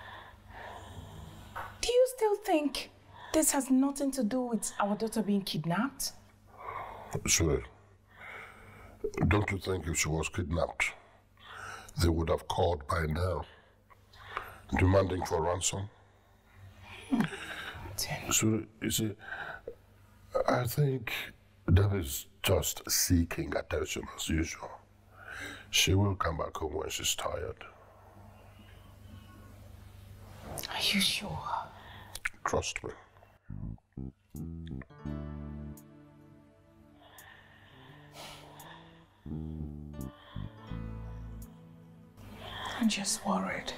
Do you still think this has nothing to do with our daughter being kidnapped? Sure. Don't you think if she was kidnapped, they would have called by now, demanding for ransom? Martin. So, you see, I think Debbie's just seeking attention as usual. She will come back home when she's tired. Are you sure? Trust me. I'm just worried.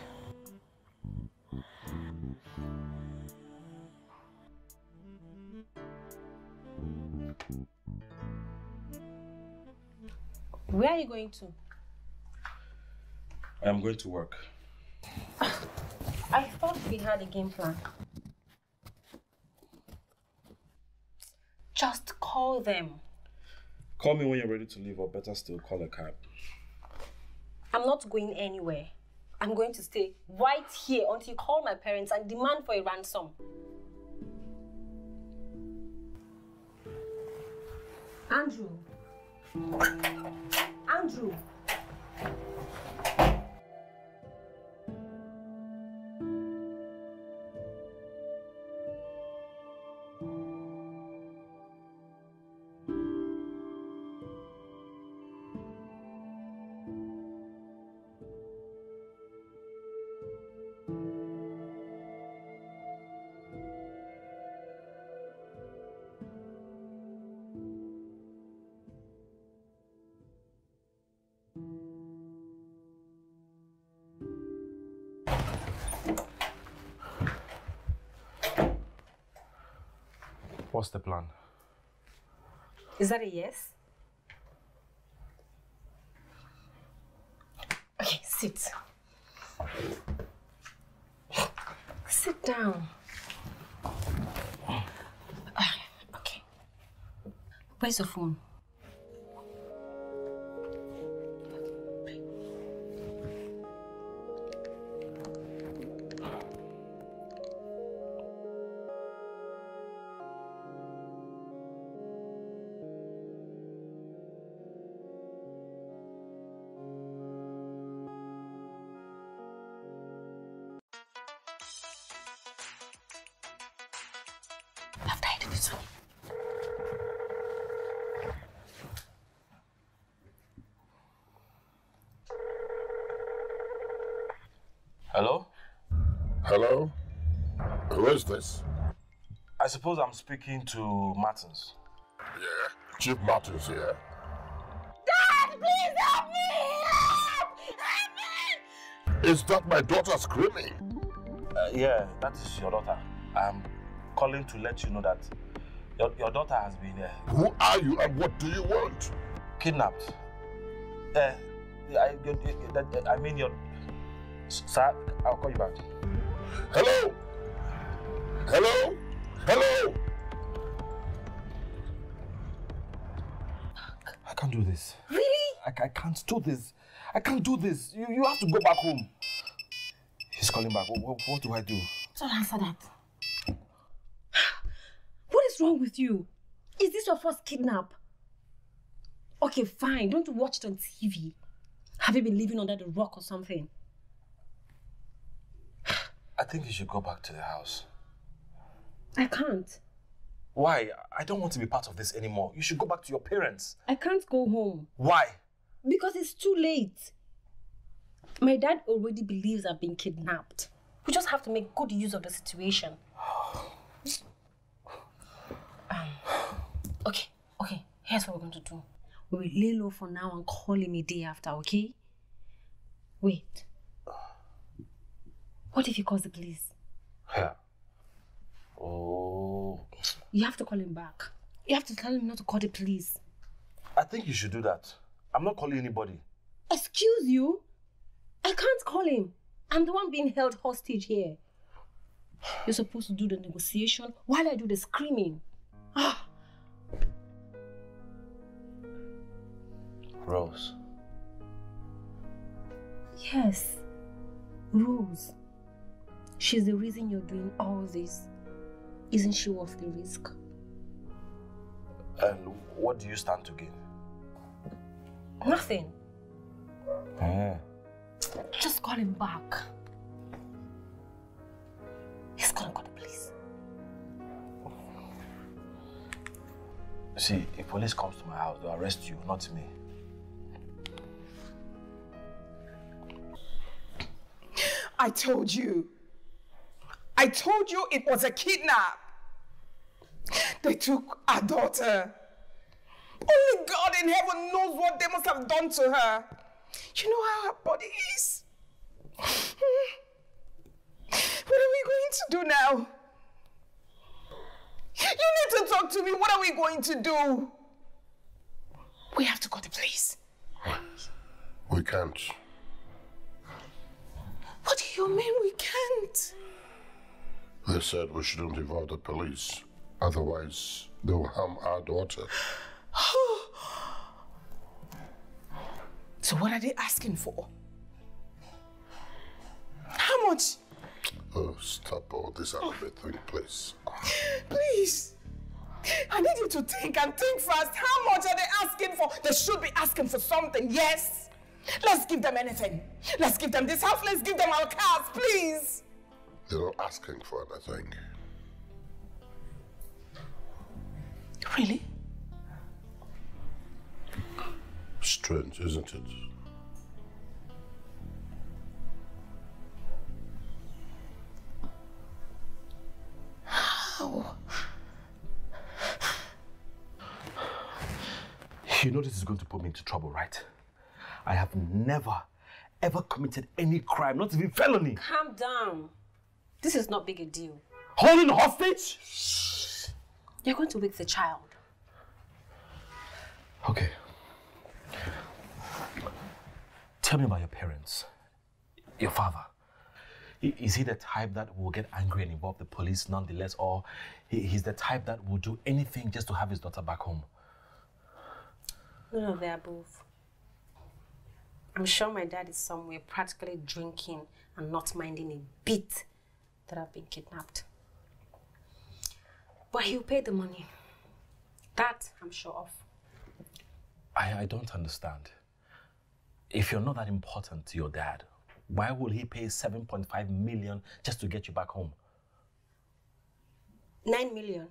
Where are you going to? I'm going to work. I thought we had a game plan. Just call them. Call me when you're ready to leave, or better still, call a cab. I'm not going anywhere. I'm going to stay right here until you call my parents and demand for a ransom. Andrew. Andrew. What's the plan? Is that a yes? Okay, sit. Sit down. Okay. Where's your phone? Hello? Hello? Who is this? I suppose I'm speaking to Martins. Yeah, Chief Martins here. Dad, please help me! Help! Help me! Is that my daughter screaming? Uh, yeah, that is your daughter. I'm calling to let you know that your, your daughter has been there. Uh, Who are you and what do you want? Kidnapped. Uh, I, I, I mean, your... Sir, I'll call you back. Hello? Hello? Hello? I can't do this. Really? I, I can't do this. I can't do this. You, you have to go back home. He's calling back. What, what do I do? Don't answer that. What is wrong with you? Is this your first kidnap? Okay, fine. Don't watch it on T V. Have you been living under the rock or something? I think you should go back to the house. I can't. Why? I don't want to be part of this anymore. You should go back to your parents. I can't go home. Why? Because it's too late. My dad already believes I've been kidnapped. We just have to make good use of the situation. um, okay, okay. Here's what we're going to do. We will lay low for now and call him a day after, okay? Wait. What if he calls the police? Yeah. Oh. You have to call him back. You have to tell him not to call the police. I think you should do that. I'm not calling anybody. Excuse you? I can't call him. I'm the one being held hostage here. You're supposed to do the negotiation while I do the screaming. Ah. Rose. Yes. Rose. She's the reason you're doing all this. Isn't she worth the risk? And what do you stand to gain? Nothing. Yeah. Just call him back. He's gonna call the police. See, if police comes to my house, they'll arrest you, not me. I told you. I told you it was a kidnap. They took our daughter. Only God in heaven knows what they must have done to her. You know how her body is? What are we going to do now? You need to talk to me. What are we going to do? We have to go to the police. We can't. What do you mean we can't? They said we shouldn't involve the police. Otherwise, they will harm our daughter. So what are they asking for? How much? Oh, stop all this elevating, please. Please. I need you to think and think fast. How much are they asking for? They should be asking for something, yes? Let's give them anything. Let's give them this house. Let's give them our cars, please. They're not asking for anything. Really? Strange, isn't it? How? You know this is going to put me into trouble, right? I have never, ever committed any crime, not even felony. Calm down. This is not big a deal. Holding hostage? Shh. You're going to wake the child. Okay. Tell me about your parents. Your father. Is he the type that will get angry and involve the police nonetheless, or he's the type that will do anything just to have his daughter back home? None of the above. I'm sure my dad is somewhere practically drinking and not minding a bit that I've been kidnapped. But he'll pay the money. That I'm sure of. I, I don't understand. If you're not that important to your dad, why would he pay seven point five million just to get you back home? Nine million.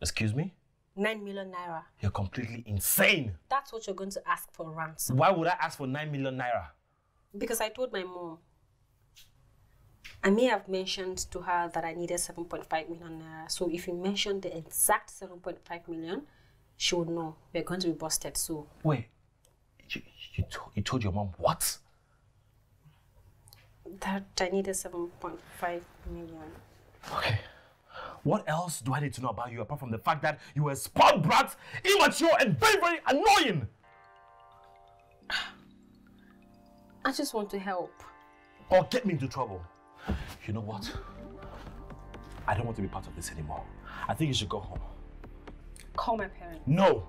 Excuse me? Nine million naira. You're completely insane. That's what you're going to ask for ransom. Why would I ask for nine million naira? Because I told my mom. I may have mentioned to her that I needed seven point five million naira. So if you mention the exact seven point five million, she would know. We're going to be busted, so... Wait. You, you, to, you told your mom what? That I needed seven point five million. Okay. What else do I need to know about you apart from the fact that you were spoiled brats, immature, and very, very annoying? I just want to help. Or get me into trouble. You know what? I don't want to be part of this anymore. I think you should go home. Call my parents. No.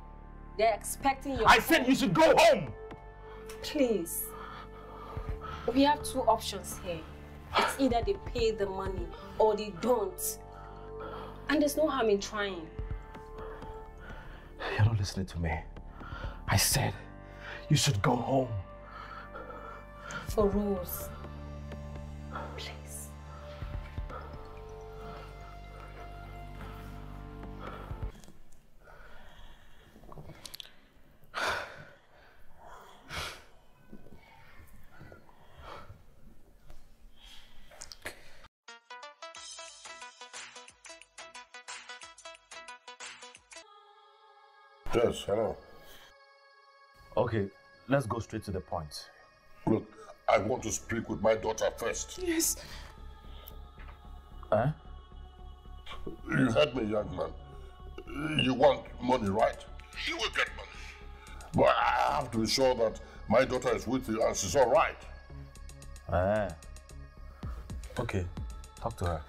They're expecting you. I said you should go home! Please. We have two options here. It's either they pay the money or they don't. And there's no harm in trying. You're not listening to me. I said you should go home. For Rose. Please. Yes, hello. Okay, let's go straight to the point. Look, I want to speak with my daughter first. Yes. Huh? You heard me, young man. You want money, right? You will get money. But I have to be sure that my daughter is with you and she's all right. Ah. Okay, talk to her.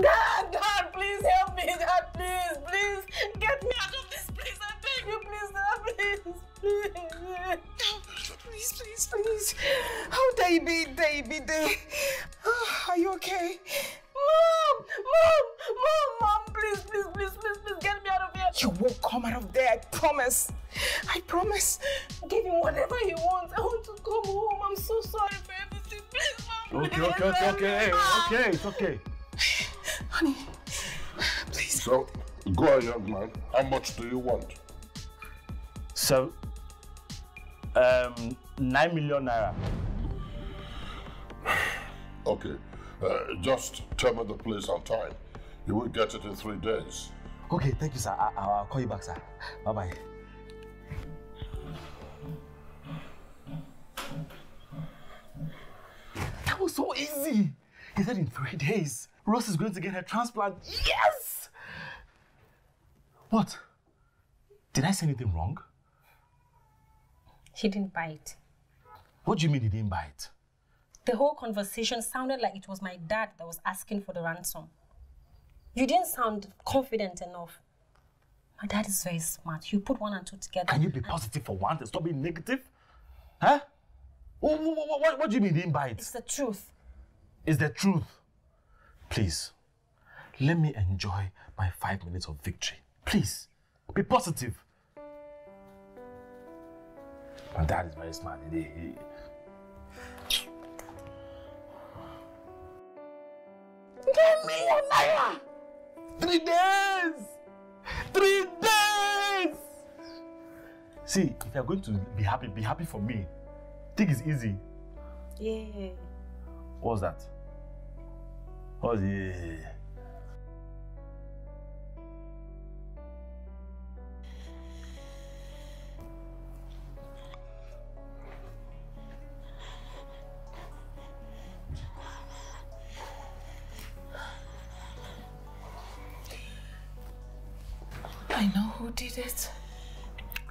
Dad, Dad, please help me, Dad, please, please. Get me out of this place, I beg you, please, Dad, please, please. Please, please, please. Oh, Debbie, Debbie, Debbie. Oh, are you okay? Mom, Mom, Mom, Mom, please, please, please, please, please, get me out of here. You won't come out of there, I promise. I promise. Give him whatever he wants. I want to come home. I'm so sorry for everything. Please, Mom, okay, please. Okay, okay, okay, okay, it's okay. Honey, please. So, go ahead, young man. How much do you want? So, um, nine million naira. Okay, uh, just tell me the place and time. You will get it in three days. Okay, thank you, sir. I I'll call you back, sir. Bye bye. That was so easy. He said in three days. Rose is going to get her transplant. Yes! What? Did I say anything wrong? He didn't buy it. What do you mean he didn't buy it? The whole conversation sounded like it was my dad that was asking for the ransom. You didn't sound confident enough. My dad is very smart. You put one and two together. Can you be positive for once and stop being negative? Huh? What, what, what, what do you mean he didn't buy it? It's the truth. It's the truth. Please, let me enjoy my five minutes of victory. Please, be positive. My dad is very smart. He, he... Give me a liar! Three days! Three days! See, if you're going to be happy, be happy for me. Think it's easy. Yeah. What's that? Oh, yeah. I know who did it.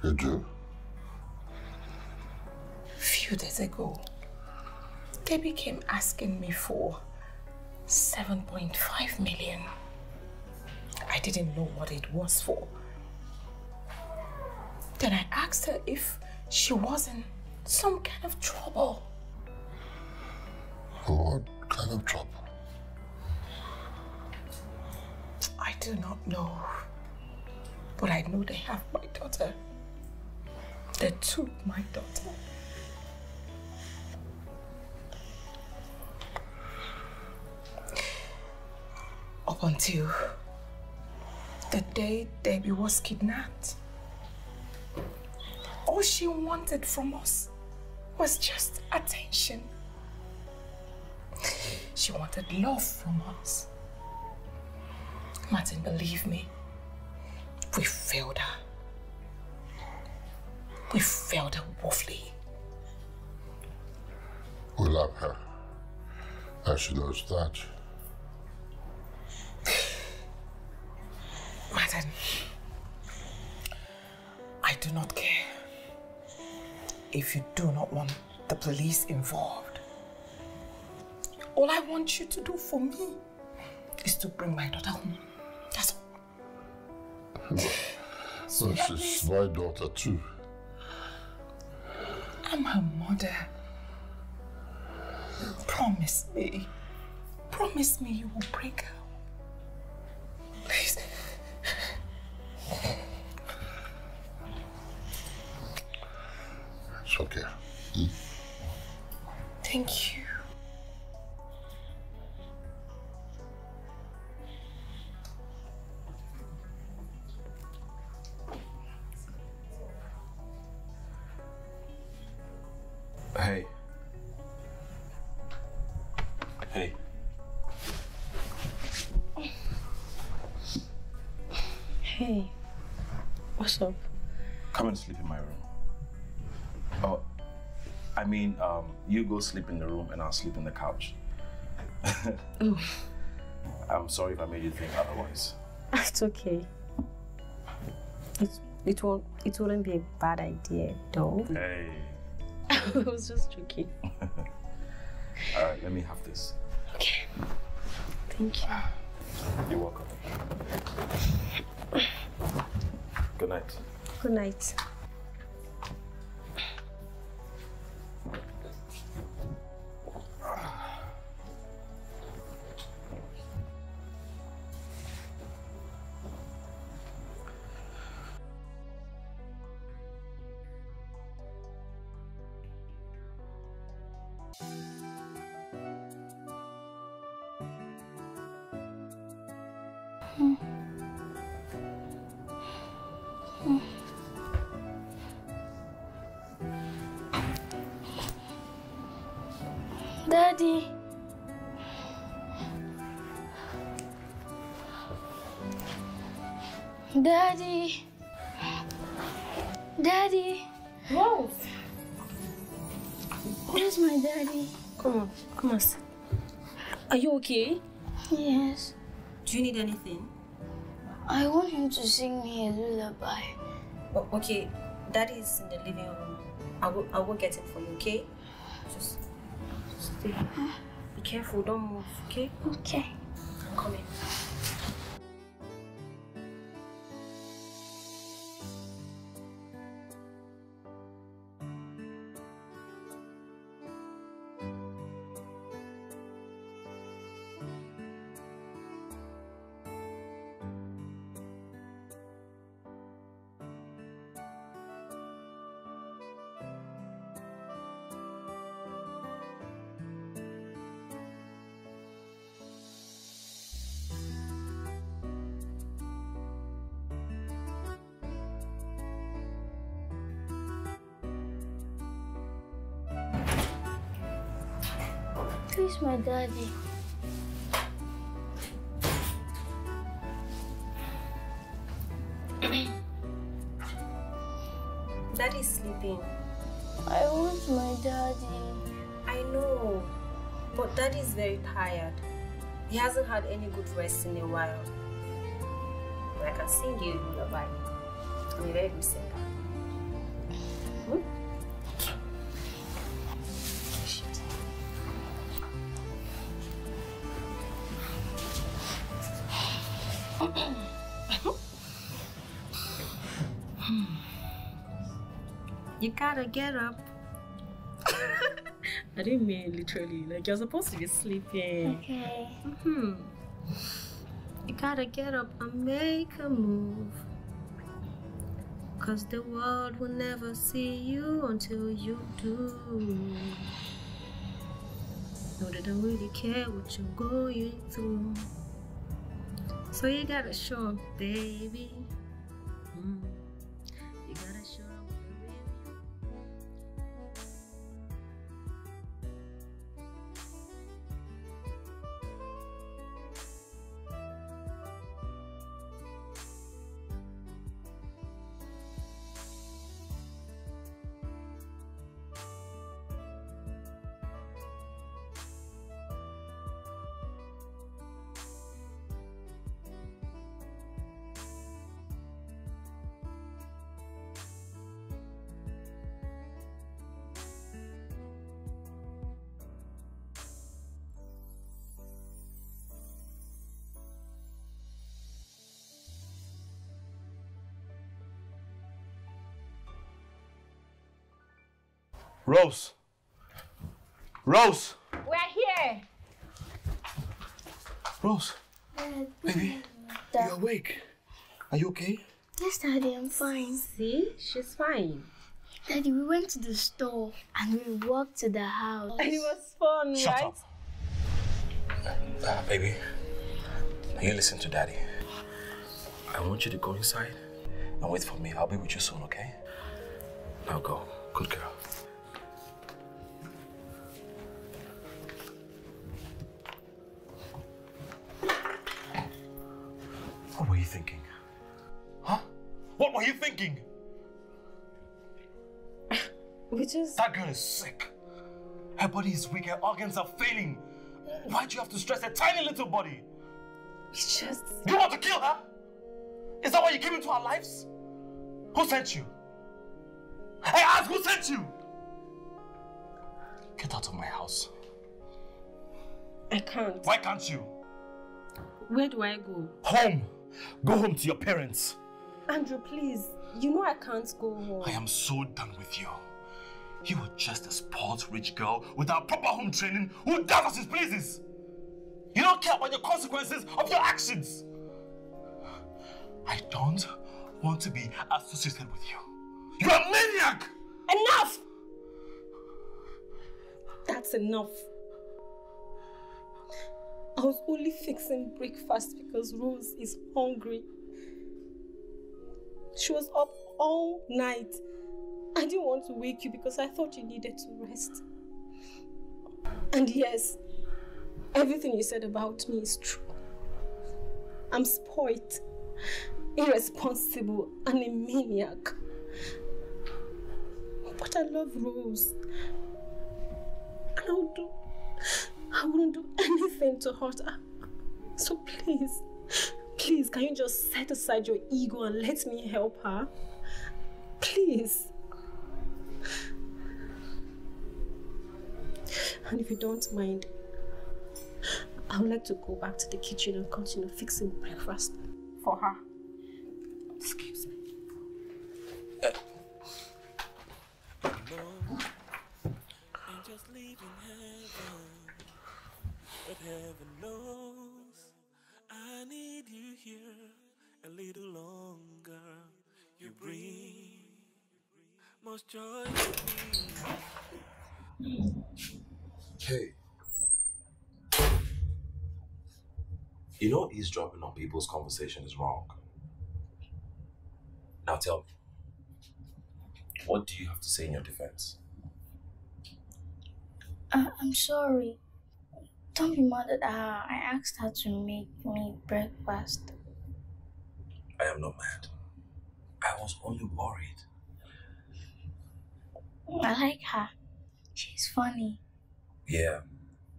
You do? A few days ago, Debbie came asking me for seven point five million. I didn't know what it was for. Then I asked her if she was in some kind of trouble. What kind of trouble? I do not know. But I know they have my daughter. They took my daughter. Up until the day Debbie was kidnapped. All she wanted from us was just attention. She wanted love from us. Martin, believe me, we failed her. We failed her woefully. We love her, and she knows that. Martin, I do not care if you do not want the police involved. All I want you to do for me is to bring my daughter home. That's all. Well, so well, she's my daughter too. I'm her mother. Promise me. Promise me you will bring her. Please. It's okay. Mm. Thank you. Hey. Hey. What's up? Come and sleep in my room. Oh, I mean, um, you go sleep in the room and I'll sleep on the couch. Oh. I'm sorry if I made you think otherwise. It's okay. It, it, won't, it wouldn't be a bad idea, though. Hey. I was just joking. Alright, let me have this. Okay. Thank you. You're welcome. Good night. Good night. Daddy. Daddy. Daddy. Rose. Where's my daddy? Come on, come on. Are you okay? Yes. Do you need anything? I want him to sing me a lullaby. Oh, okay, daddy is in the living room. I will, I will get it for you, okay? Just, just stay. Huh? Be careful, don't move, okay? Okay. I'm coming. Where's my daddy? Daddy's sleeping. I want my daddy. I know, but daddy's very tired. He hasn't had any good rest in a while. But I can sing you a lullaby. I'm very upset. Hmm? You gotta get up. I didn't mean literally, like you're supposed to be sleeping. Okay. Mm-hmm. You gotta get up and make a move. Cause the world will never see you until you do. No, they don't really care what you're going through. So you gotta show up, baby. Mm. You gotta show up. Rose! Rose! We're here! Rose! Dad, baby, Dad. You're awake. Are you okay? Yes, Daddy, I'm fine. See? She's fine. Daddy, we went to the store and we walked to the house. And it was fun, Shut right? Shut up! Uh, baby, you listen to Daddy. I want you to go inside and wait for me. I'll be with you soon, okay? Now go. Good girl. What were you thinking? Huh? What were you thinking? asking. Which is... That girl is sick. Her body is weak, her organs are failing. Why do you have to stress her tiny little body? It's just... You want to kill her? Is that why you came into our lives? Who sent you? I asked, who sent you? Get out of my house. I can't. Why can't you? Where do I go? Home. Go home to your parents. Andrew, please. You know I can't go home. I am so done with you. You are just a spoiled rich girl without proper home training who does as she pleases. You don't care about the consequences of your actions. I don't want to be associated with you. You are a maniac! Enough! That's enough. I was only fixing breakfast because Rose is hungry. She was up all night. I didn't want to wake you because I thought you needed to rest. And yes, everything you said about me is true. I'm spoiled, irresponsible, and a maniac. But I love Rose. And I would do, I wouldn't do anything to hurt her. So please, please, can you just set aside your ego and let me help her? Please. And if you don't mind, I would like to go back to the kitchen and continue fixing breakfast for her. Excuse me. Heaven knows I need you here a little longer. You bring most joy to me. Hey. You know eavesdropping on people's conversation is wrong. Now tell me, what do you have to say in your defense? Uh, I'm sorry. Don't be mad at her. I asked her to make me breakfast. I am not mad. I was only worried. I like her. She's funny. Yeah,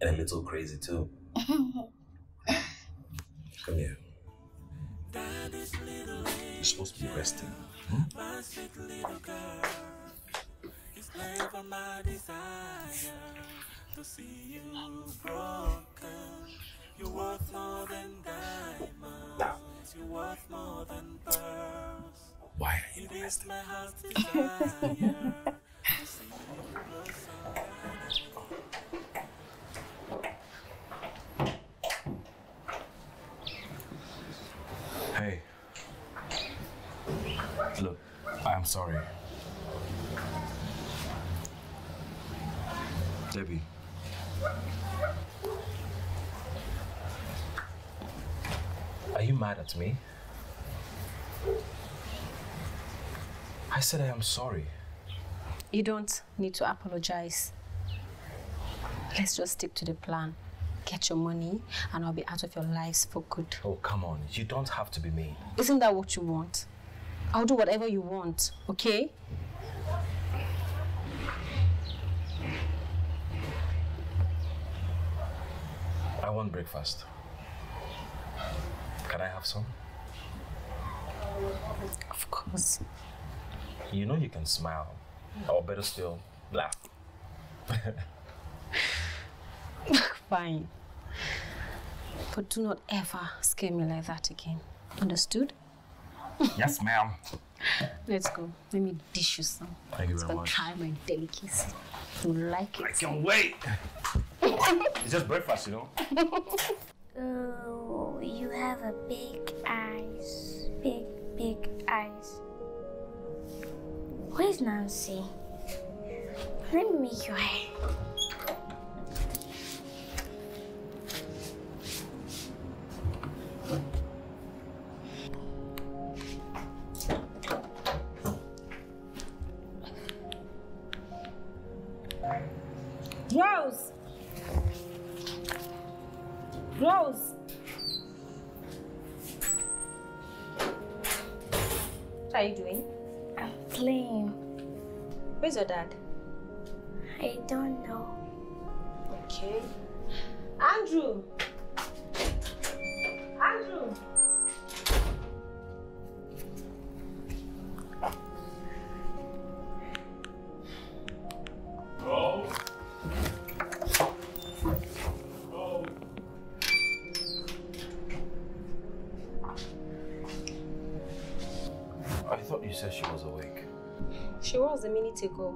and a little crazy too. Come here. You're supposed to be resting. Hmm? To see you broken, you're worth more than diamonds. Now, you're worth more than pearls. Why are you resting? My heart's desire to see you broken. Hey, look, I'm sorry, Debbie. Are you mad at me? I said I am sorry. You don't need to apologize. Let's just stick to the plan. Get your money and I'll be out of your lives for good. Oh, come on. You don't have to be mean. Isn't that what you want? I'll do whatever you want, okay? I want breakfast. Can I have some? Of course. You know you can smile, or better still, laugh. Fine. But do not ever scare me like that again. Understood? Yes, ma'am. Let's go. Let me dish you some. Thank you very much. Try my delicacy. You like it. I can wait. It's just breakfast, you know. Oh, you have a big eyes. Big, big eyes. Where's Nancy? Let me make your hair. Rose! Rose! What are you doing? clean. Where's your dad? I don't know. Okay. Andrew! Andrew! She was a minute ago.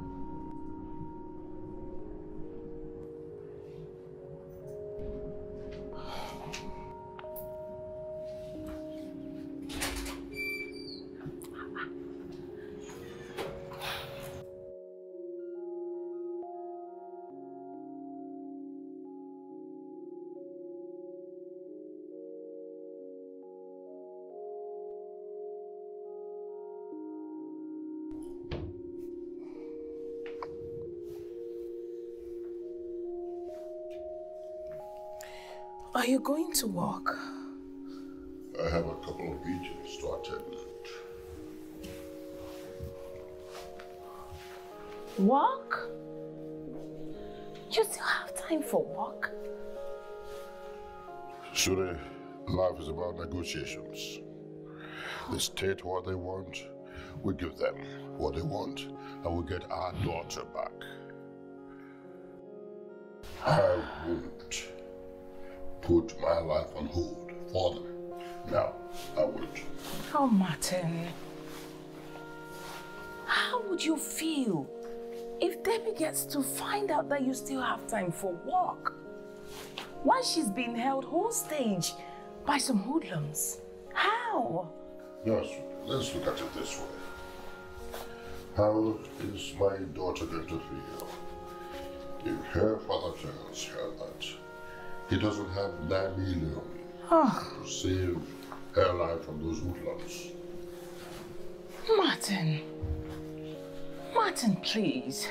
Are you going to work? I have a couple of meetings to attend. Work? You still have time for work? Sure, life is about negotiations. They state what they want, we give them what they want, and we get our daughter back. I won't put my life on hold for them. Now, I would. Oh, Martin. How would you feel if Debbie gets to find out that you still have time for work? Why she's been held hostage by some hoodlums? How? Yes, let's look at it this way. How is my daughter going to feel if her father tells her that he doesn't have nine million oh. to save her life from those hoodlums? Martin. Martin, please.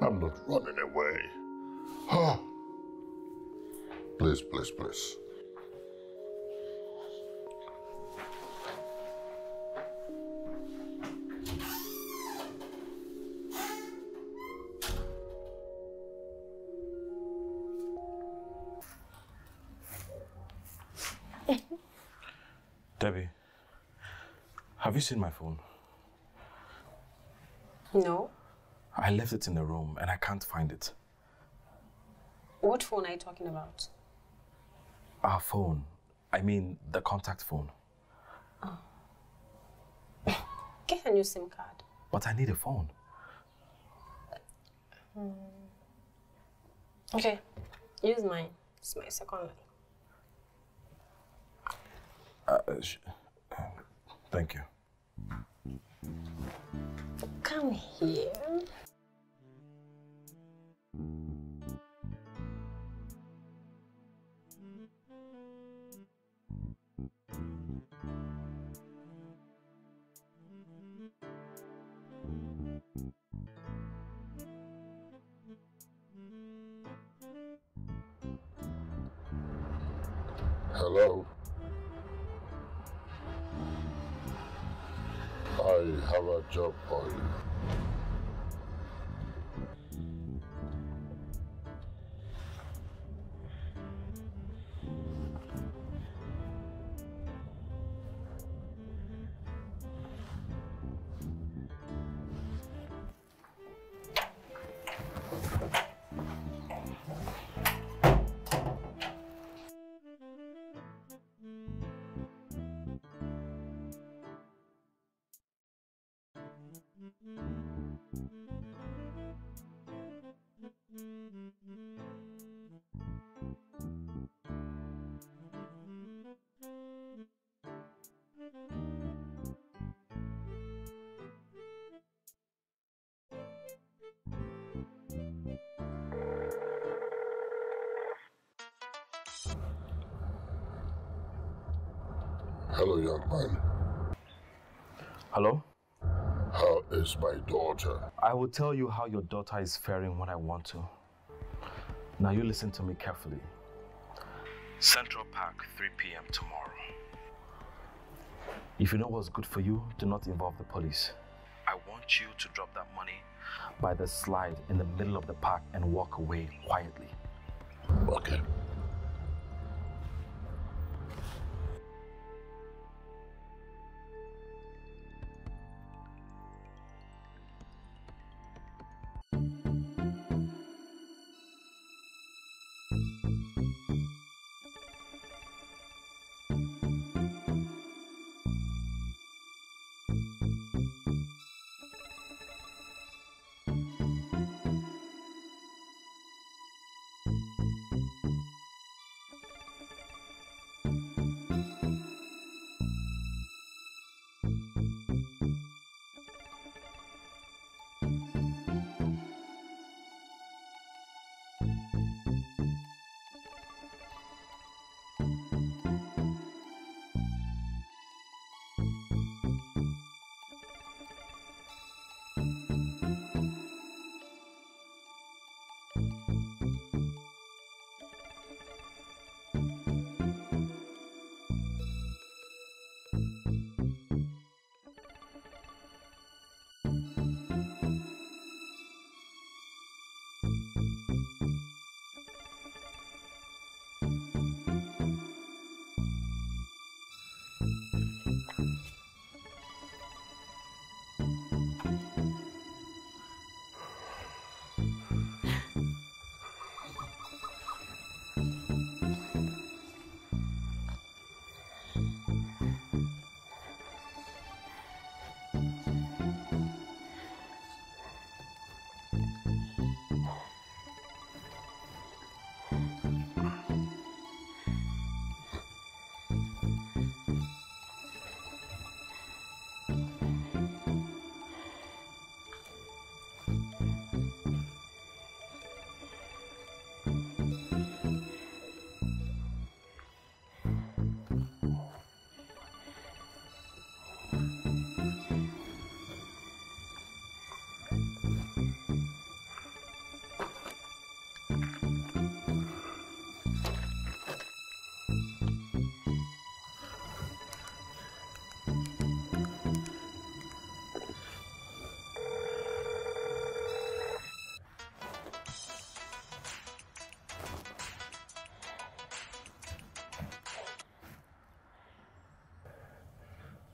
I'm not running away. Oh. Please, please, please. Debbie, have you seen my phone? No. I left it in the room and I can't find it. What phone are you talking about? Our phone. I mean, the contact phone. Oh. Get a new SIM card. But I need a phone. Mm. Okay, use mine. It's my second line. Uh, sh uh, thank you. Come here. Hello. I have a job for you. Hello, young man. Hello? How is my daughter? I will tell you how your daughter is faring when I want to. Now you listen to me carefully. Central Park, three p m tomorrow. If you know what's good for you, do not involve the police. I want you to drop that money by the slide in the middle of the park and walk away quietly. Okay.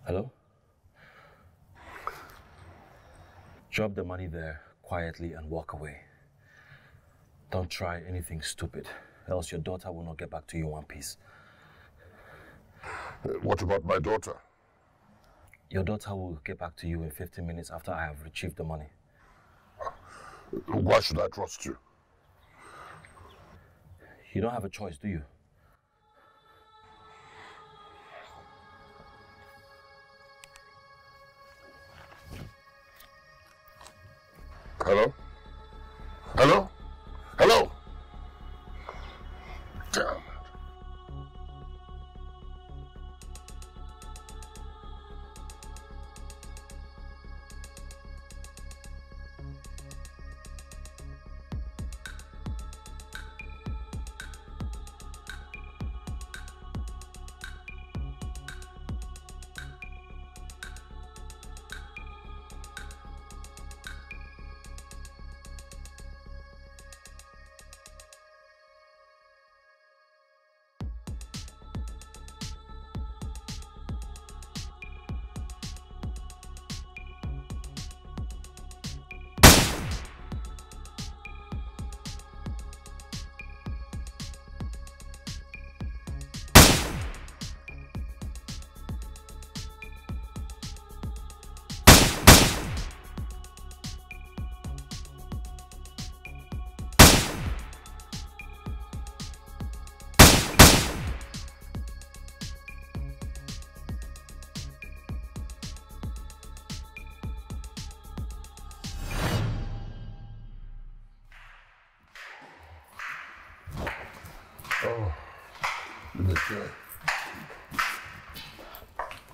Hello? Drop the money there quietly and walk away. Don't try anything stupid, else your daughter will not get back to you in one piece. Uh, what about my daughter? Your daughter will get back to you in fifteen minutes after I have retrieved the money. Why should I trust you? You don't have a choice, do you? Hello? Hello? Hello? Damn it.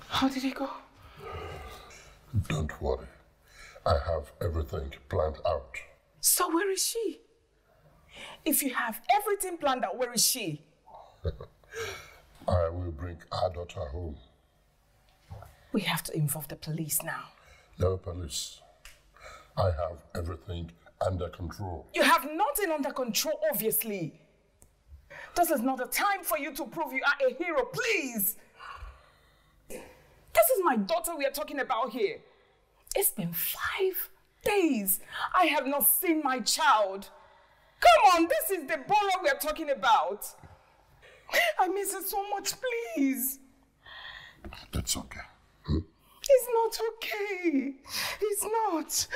How did he go? Don't worry. I have everything planned out. So where is she? If you have everything planned out, where is she? I will bring our daughter home. We have to involve the police now. Leopolis, I have everything under control. You have nothing under control, obviously. This is not the time for you to prove you are a hero, please. This is my daughter we are talking about here. It's been five days. I have not seen my child. Come on, this is the Deborah we are talking about. I miss her so much, please. That's okay. Hmm? It's not okay. It's not.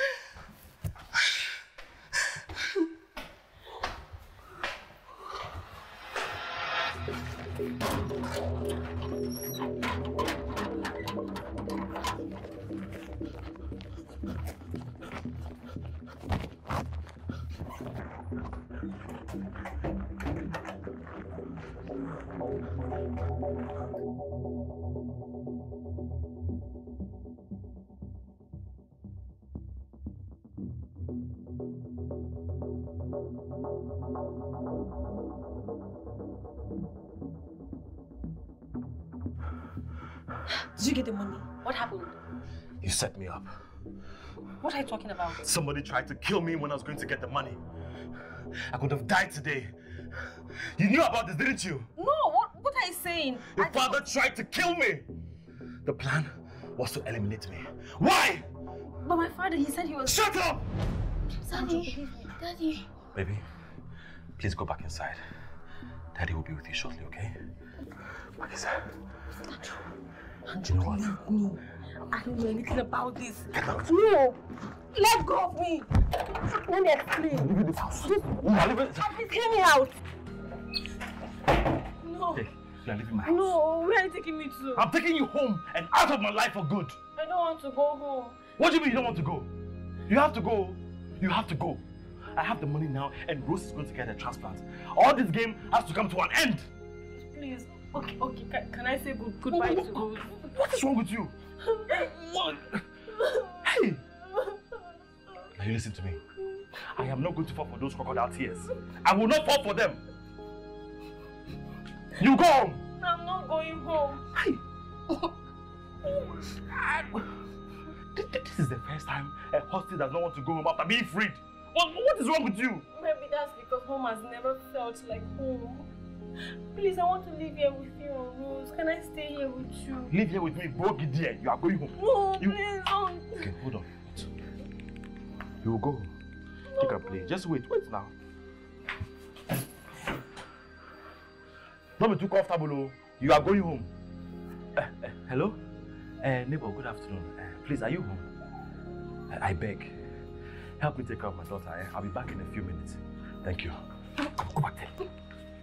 Did you get the money? What happened? You set me up. What are you talking about? Somebody tried to kill me when I was going to get the money. I could have died today. You knew about this, didn't you? No, what, what are you saying? Your I father don't... tried to kill me. The plan was to eliminate me. Why? But my father, he said he was... Shut up! Daddy, Daddy. Baby, please go back inside. Daddy will be with you shortly, okay? Back inside. Andrew, you know what? Leave me. I don't know anything about this. Get out. No! Let go of me! Let me explain. I'm leaving this house. Just, I'm leaving. Please hear me out. No. Hey, you are leaving my house. No, where are you taking me to? I'm taking you home and out of my life for good. I don't want to go home. What do you mean you don't want to go? You have to go. You have to go. I have the money now and Rose is going to get a transplant. All this game has to come to an end. Please. Okay, okay. Can, can I say good, goodbye oh, to Rose? What is wrong with you? What? Hey! Now you listen to me. I am not going to fall for those crocodile tears. I will not fall for them. You go home. I'm not going home. Hey! Oh. Oh. This is the first time a hostage does not want to go home after being freed. What, what is wrong with you? Maybe that's because home has never felt like home. Please, I want to live here with you, Rose. Can I stay here with you? Live here with me, Bogi dear. You are going home. No, you... please don't. Okay, hold on. You will go home. No, you can play. Just wait. Wait now. Don't be too comfortable. You are going home. Uh, uh, hello? Uh, neighbor, good afternoon. Uh, please, are you home? Uh, I beg. Help me take care of my daughter. Eh? I'll be back in a few minutes. Thank you. Go back there.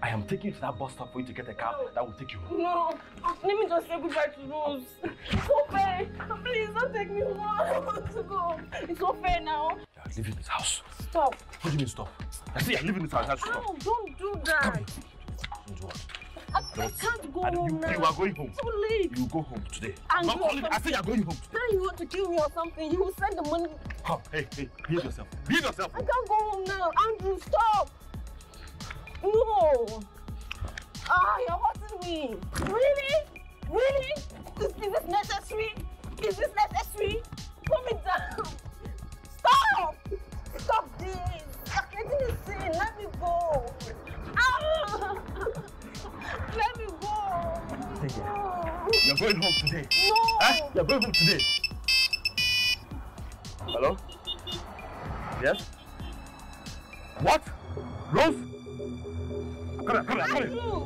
I am taking you to that bus stop for you to get a cab no. that will take you home. No, let me just say goodbye to Rose. It's okay. Please don't take me home. I want to go. It's okay now. You are leaving this house. Stop. What do you mean stop? I see you are leaving this house. No, oh, don't do that. Don't do what? I, I can't go and home you, now. You are going home. It's too late. You go home today. And Not only, I say you are going home today. Now you want to kill me or something. You will send the money. Come, hey, hey, behave yourself. Behave yourself. I can't go home now. Andrew, stop. No! Ah, you're hurting me! Really? Really? Is, is this necessary? Is this necessary? Put me down! Stop! Stop this! I'm getting insane! Let me go! Ah. Let me go! Oh. You're going home today! No! Huh? You're going home today! Hello? Yes? What? Rose? Come on, come on, come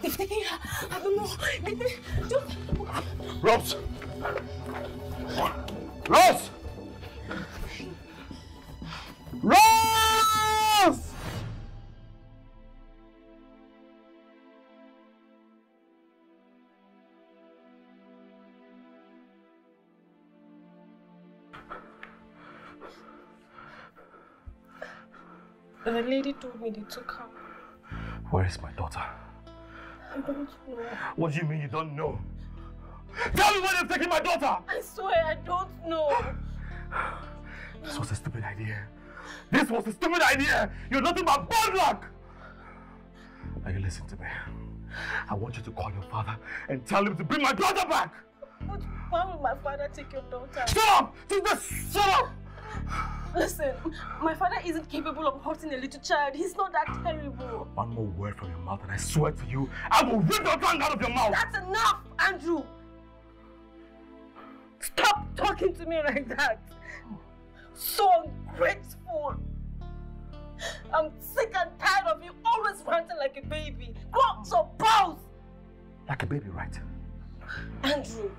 They've taken her. I don't know. They, they, don't. Rose! Rose! Rose! The lady told me they took her. Where is my daughter? I don't know. What do you mean you don't know? Tell me why they've taken my daughter! I swear, I don't know. This was a stupid idea. This was a stupid idea. You're nothing but bad luck. Now you listen to me. I want you to call your father and tell him to bring my daughter back. But why will my father take your daughter? Shut up! Just shut up! Listen, my father isn't capable of hurting a little child. He's not that terrible. One more word from your mouth and I swear to you, I will rip your tongue out of your mouth. That's enough, Andrew. Stop talking to me like that. So ungrateful. I'm sick and tired of you always ranting like a baby. Go out your pals. Like a baby, right? Andrew.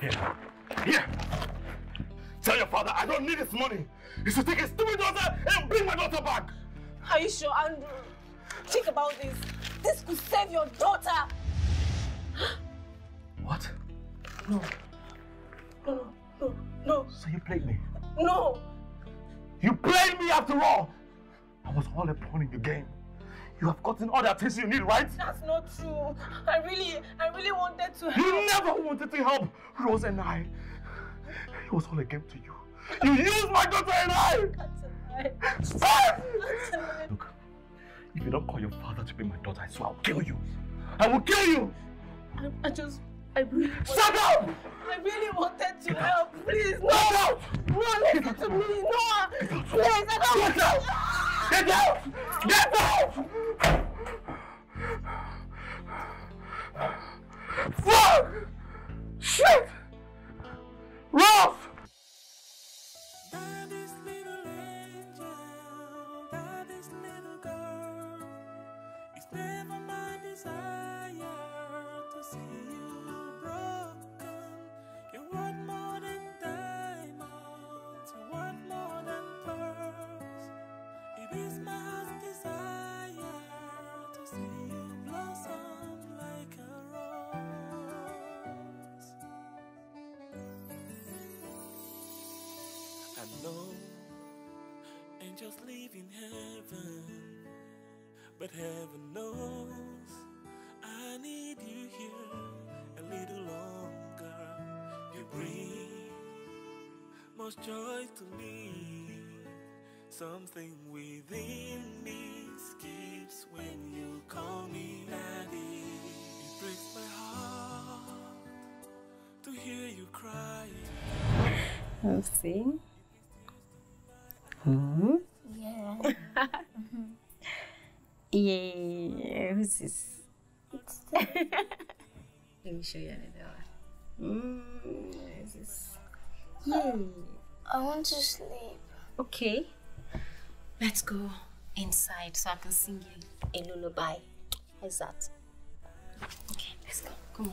Here. Here. Tell your father I don't need his money. He should take his stupid daughter and bring my daughter back. Are you sure, Andrew? Think about this. This could save your daughter. What? No. No, no, no, no. So you played me? No. You played me after all. I was all a pawn in your game. You have gotten all the attention you need, right? That's not true. I really, I really wanted to help. You never wanted to help, Rose and I. It was all a game to you. You used my daughter and I! That's a lie. Look, if you don't call your father to be my daughter, I swear I'll kill you. I will kill you! I, I just... I really... Shut up! I really wanted to help. Please, no! Get out! No, listen to me! No! Please, I don't... Get out! Get out! Get out! Fuck! Shit! Rose! By this little angel, by this little girl, it's never my desire to see you broken. You want more than diamonds, you want more than pearls. It is my heart's desire to see you blossom like a rose. No, angels live in heaven, but heaven knows I need you here a little longer. You bring most joy to me. Something within me skips when you call me daddy. It breaks my heart to hear you crying. I'll sing. Hmm? Yeah. Yeah. Who's this? It's Let me show you another one. Mm, who's this? Yeah. I want to sleep. Okay. Let's go inside so I can sing you a lullaby. How's that? Okay, let's go. Come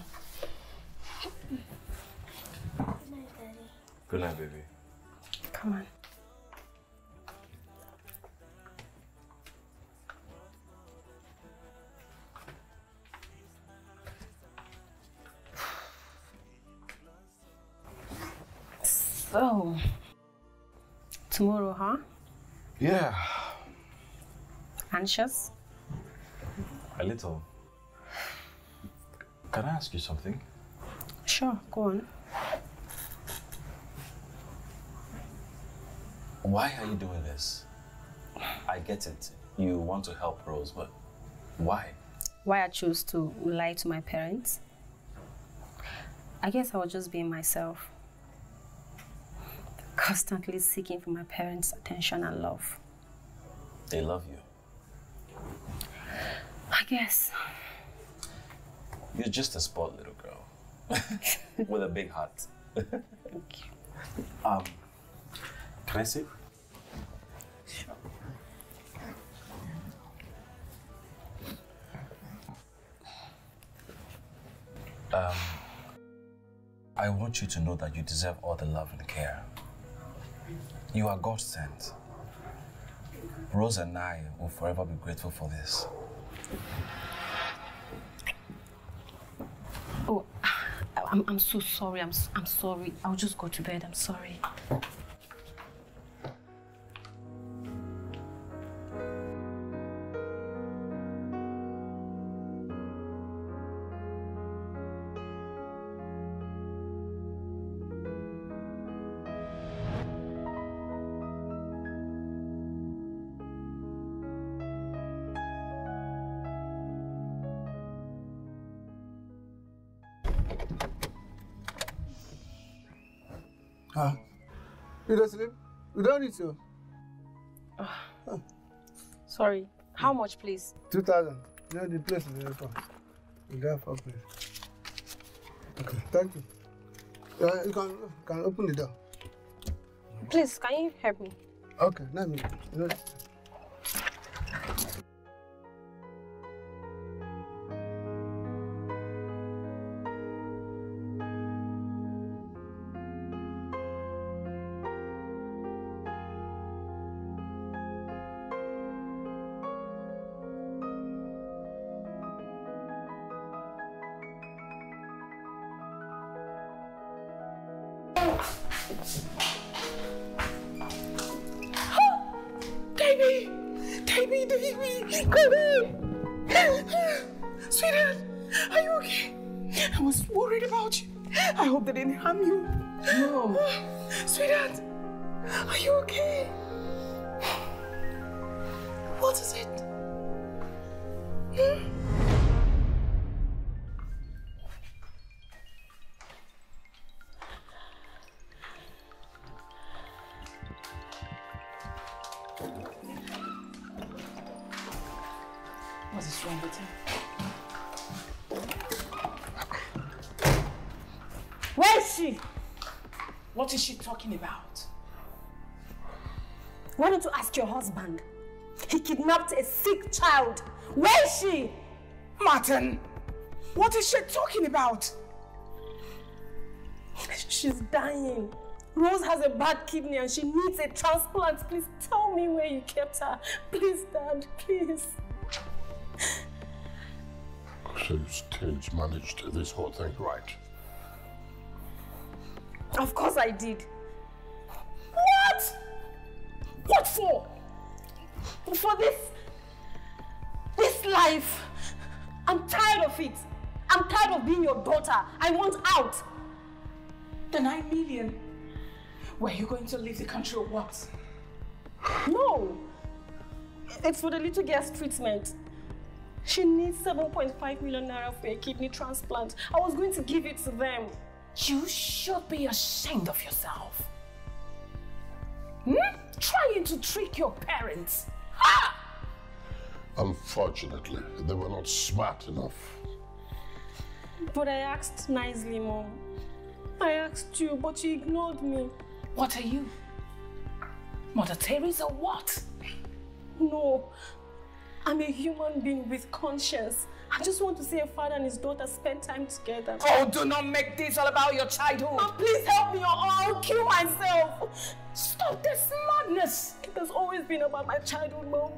on. Good night, Daddy. Good night, baby. Come on. So, tomorrow, huh? Yeah. Anxious? A little. Can I ask you something? Sure, go on. Why are you doing this? I get it. You want to help Rose, but why? Why I choose to lie to my parents? I guess I was just being myself. Constantly seeking for my parents' attention and love. They love you. I guess. You're just a spoiled little girl with a big heart. Thank you. Um, can I sit? Sure. Um, I want you to know that you deserve all the love and care. You are God sent. Rose and I will forever be grateful for this. Oh, I'm, I'm so sorry. I'm, I'm sorry. I'll just go to bed. I'm sorry. Huh? You don't sleep? You don't need to. Oh. Huh. Sorry. How much, please? Two thousand. No, the place is very far. You got four place. Okay, thank you. Uh, you can can open the door. Please, can you help me? Okay, let me. Let me. What is she talking about? Why don't you ask your husband? He kidnapped a sick child. Where is she? Martin, what is she talking about? She's dying. Rose has a bad kidney and she needs a transplant. Please tell me where you kept her. Please, Dad, please. So you stage managed this whole thing, right? Of course I did. What? What for? For this... this life. I'm tired of it. I'm tired of being your daughter. I want out. The nine million. Were you going to leave the country or what? No. It's for the little girl's treatment. She needs seven point five million naira for a kidney transplant. I was going to give it to them. You should be ashamed of yourself. Hmm? Trying to trick your parents. Ha! Unfortunately, they were not smart enough. But I asked nicely, Mom. I asked you, but you ignored me. What are you? Mother Teresa or what? No. I'm a human being with conscience. I just want to see a father and his daughter spend time together. Oh, do not make this all about your childhood. Mom, please help me or I'll kill myself. Stop this madness. It has always been about my childhood, Mom.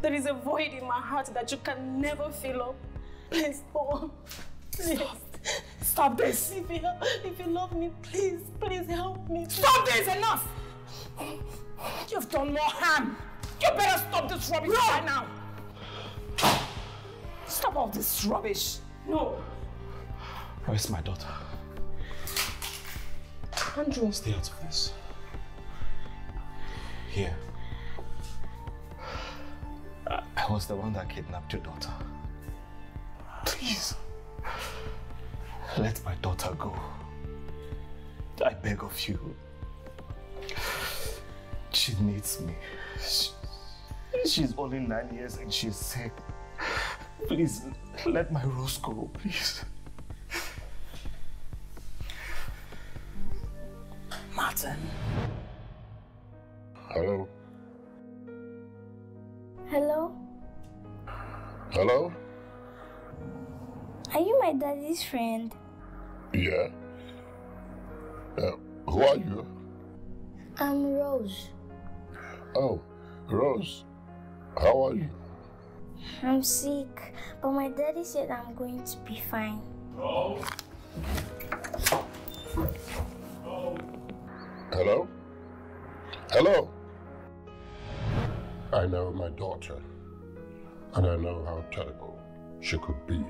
There is a void in my heart that you can never fill up. Please, Mom. Please. Stop. Stop this. If you, if you love me, please, please help me. Please. Stop this. Enough. You've done more harm. You better stop this rubbish no. right now. Stop all this rubbish. No. Where's my daughter? Andrew. Stay out of this. Here. I was the one that kidnapped your daughter. Please. Let my daughter go. I beg of you. She needs me. She, she's only nine years and she's sick. Please, let my Rose go, please. Martin. Hello. Hello. Hello. Are you my daddy's friend? Yeah. Uh, who are you? I'm Rose. Oh, Rose. How are you? I'm sick, but my daddy said I'm going to be fine. Hello? Hello? Hello? I know my daughter, and I know how terrible she could be.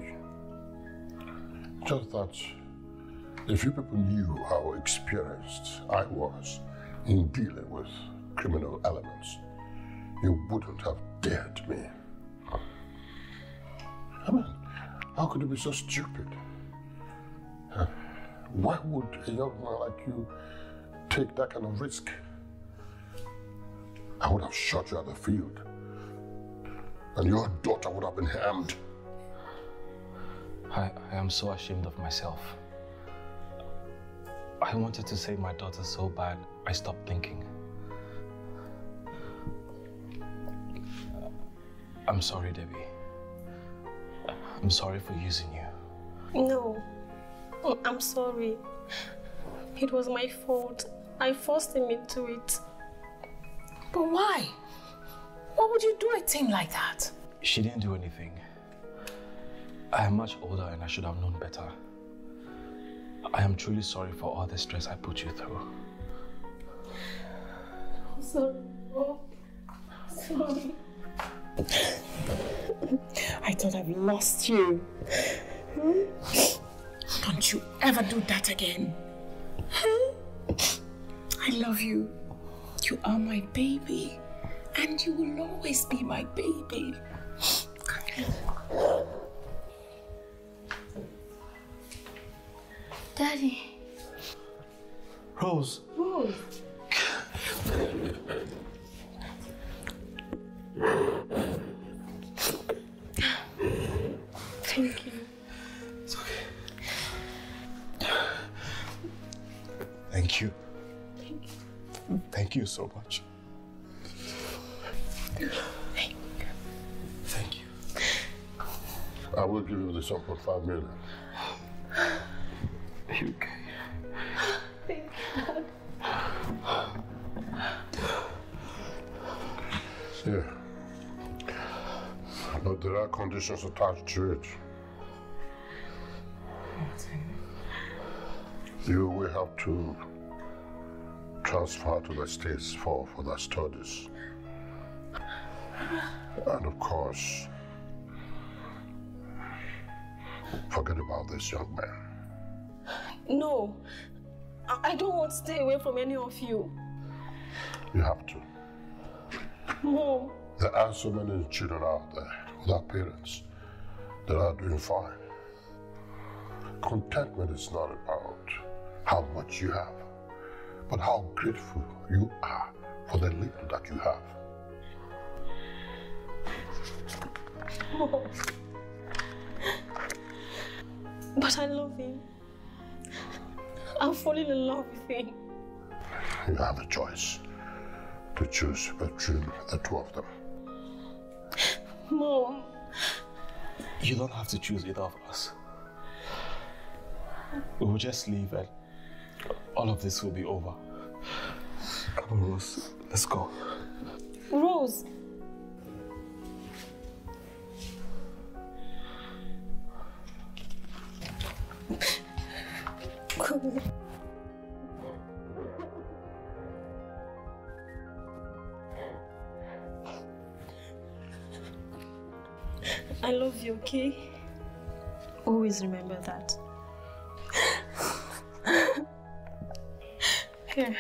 Just that if you people knew how experienced I was in dealing with criminal elements, you wouldn't have dared me. I mean, how could you be so stupid? Uh, why would a young man like you take that kind of risk, I would have shot you at the field. And your daughter would have been harmed. I, I am so ashamed of myself. I wanted to save my daughter so bad, I stopped thinking. I'm sorry, Debbie. I'm sorry for using you. No, I'm sorry. It was my fault. I forced him into it. But why? Why would you do a thing like that? She didn't do anything. I am much older and I should have known better. I am truly sorry for all the stress I put you through. I'm sorry. Oh, sorry. I thought I've lost you. Don't you ever do that again. I love you. You are my baby. And you will always be my baby. Daddy. Rose. Rose. Thank you. It's okay. Thank you. Thank you. Thank you so much. Thank you. Thank you. I will give you the one point five million. You okay? Thank God. Yeah. But there are conditions attached to it. You will have to transfer to the States for, for their studies. And of course, forget about this young man. No, I don't want to stay away from any of you. You have to. No. There are so many children out there without parents that are doing fine. Contentment is not about how much you have, but how grateful you are for the little that you have. Oh. But I love him. I'm falling in love with him. You have a choice to choose between the two of them. Mom. You don't have to choose either of us. We will just leave and all of this will be over. Come on, Rose. Let's go. Rose. Come on. I love you, okay? Always remember that. Here.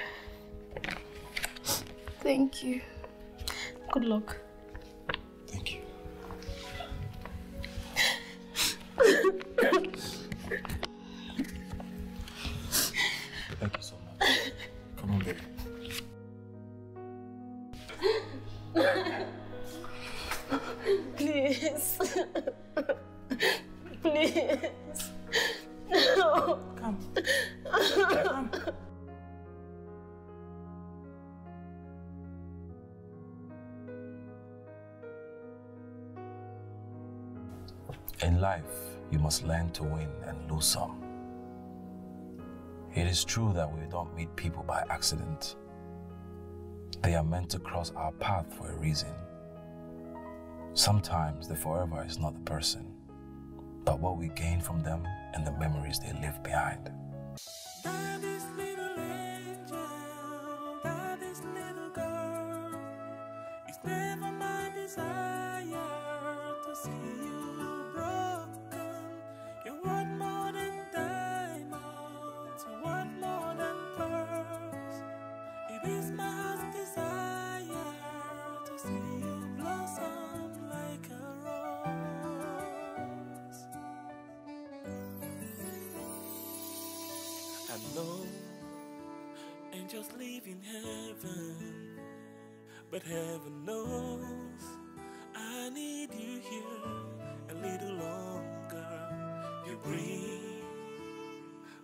Thank you. Good luck. Thank you. Thank you so much. Come on, baby. Please. Please. No. Come. Come. In life, you must learn to win and lose some. It is true that we don't meet people by accident. They are meant to cross our path for a reason. Sometimes the forever is not the person, but what we gain from them and the memories they leave behind. Angels live in heaven, but heaven knows I need you here a little longer. You bring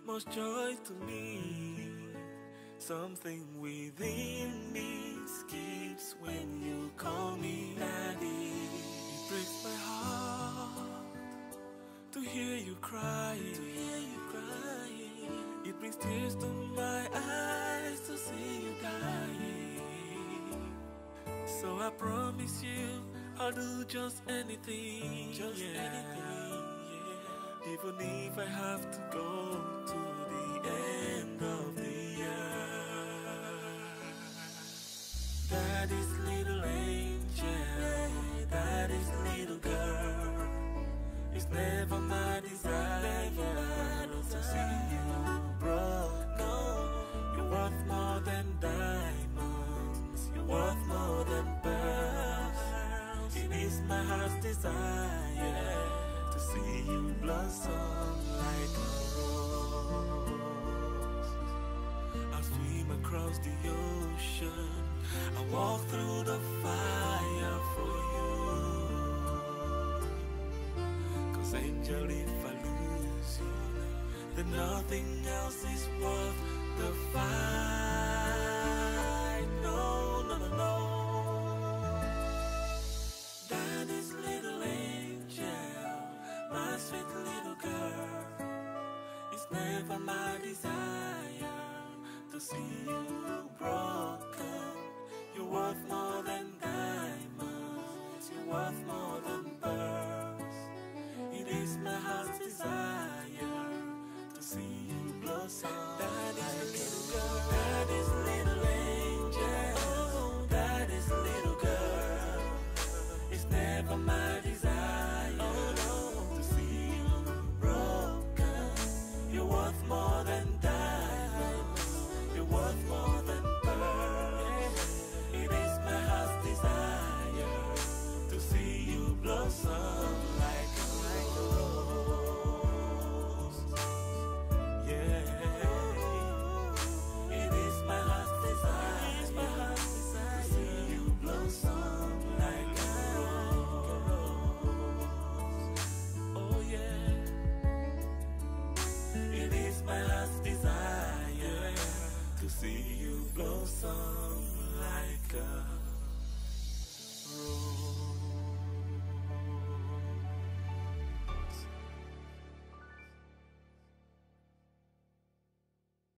most joy to me. Something within me skips when you call me Daddy. It breaks my heart to hear you crying. To hear you crying. It brings tears to my eyes to see you dying. So I promise you, I'll do just anything, just yeah. anything, yeah. Even if I have to go to the end of the year. Daddy's little angel, Daddy's little girl, it's never my desire, never to see you broke. No, you're worth more than diamonds, you're worth more than pearls. It is my heart's desire, yeah, to see you blossom like a rose. I'll swim across the ocean, I'll walk through the fire for you. Cause angel, if I lose you, then nothing else is worth the fight. No, no, no, no. Sweet little girl, it's never my desire to see you.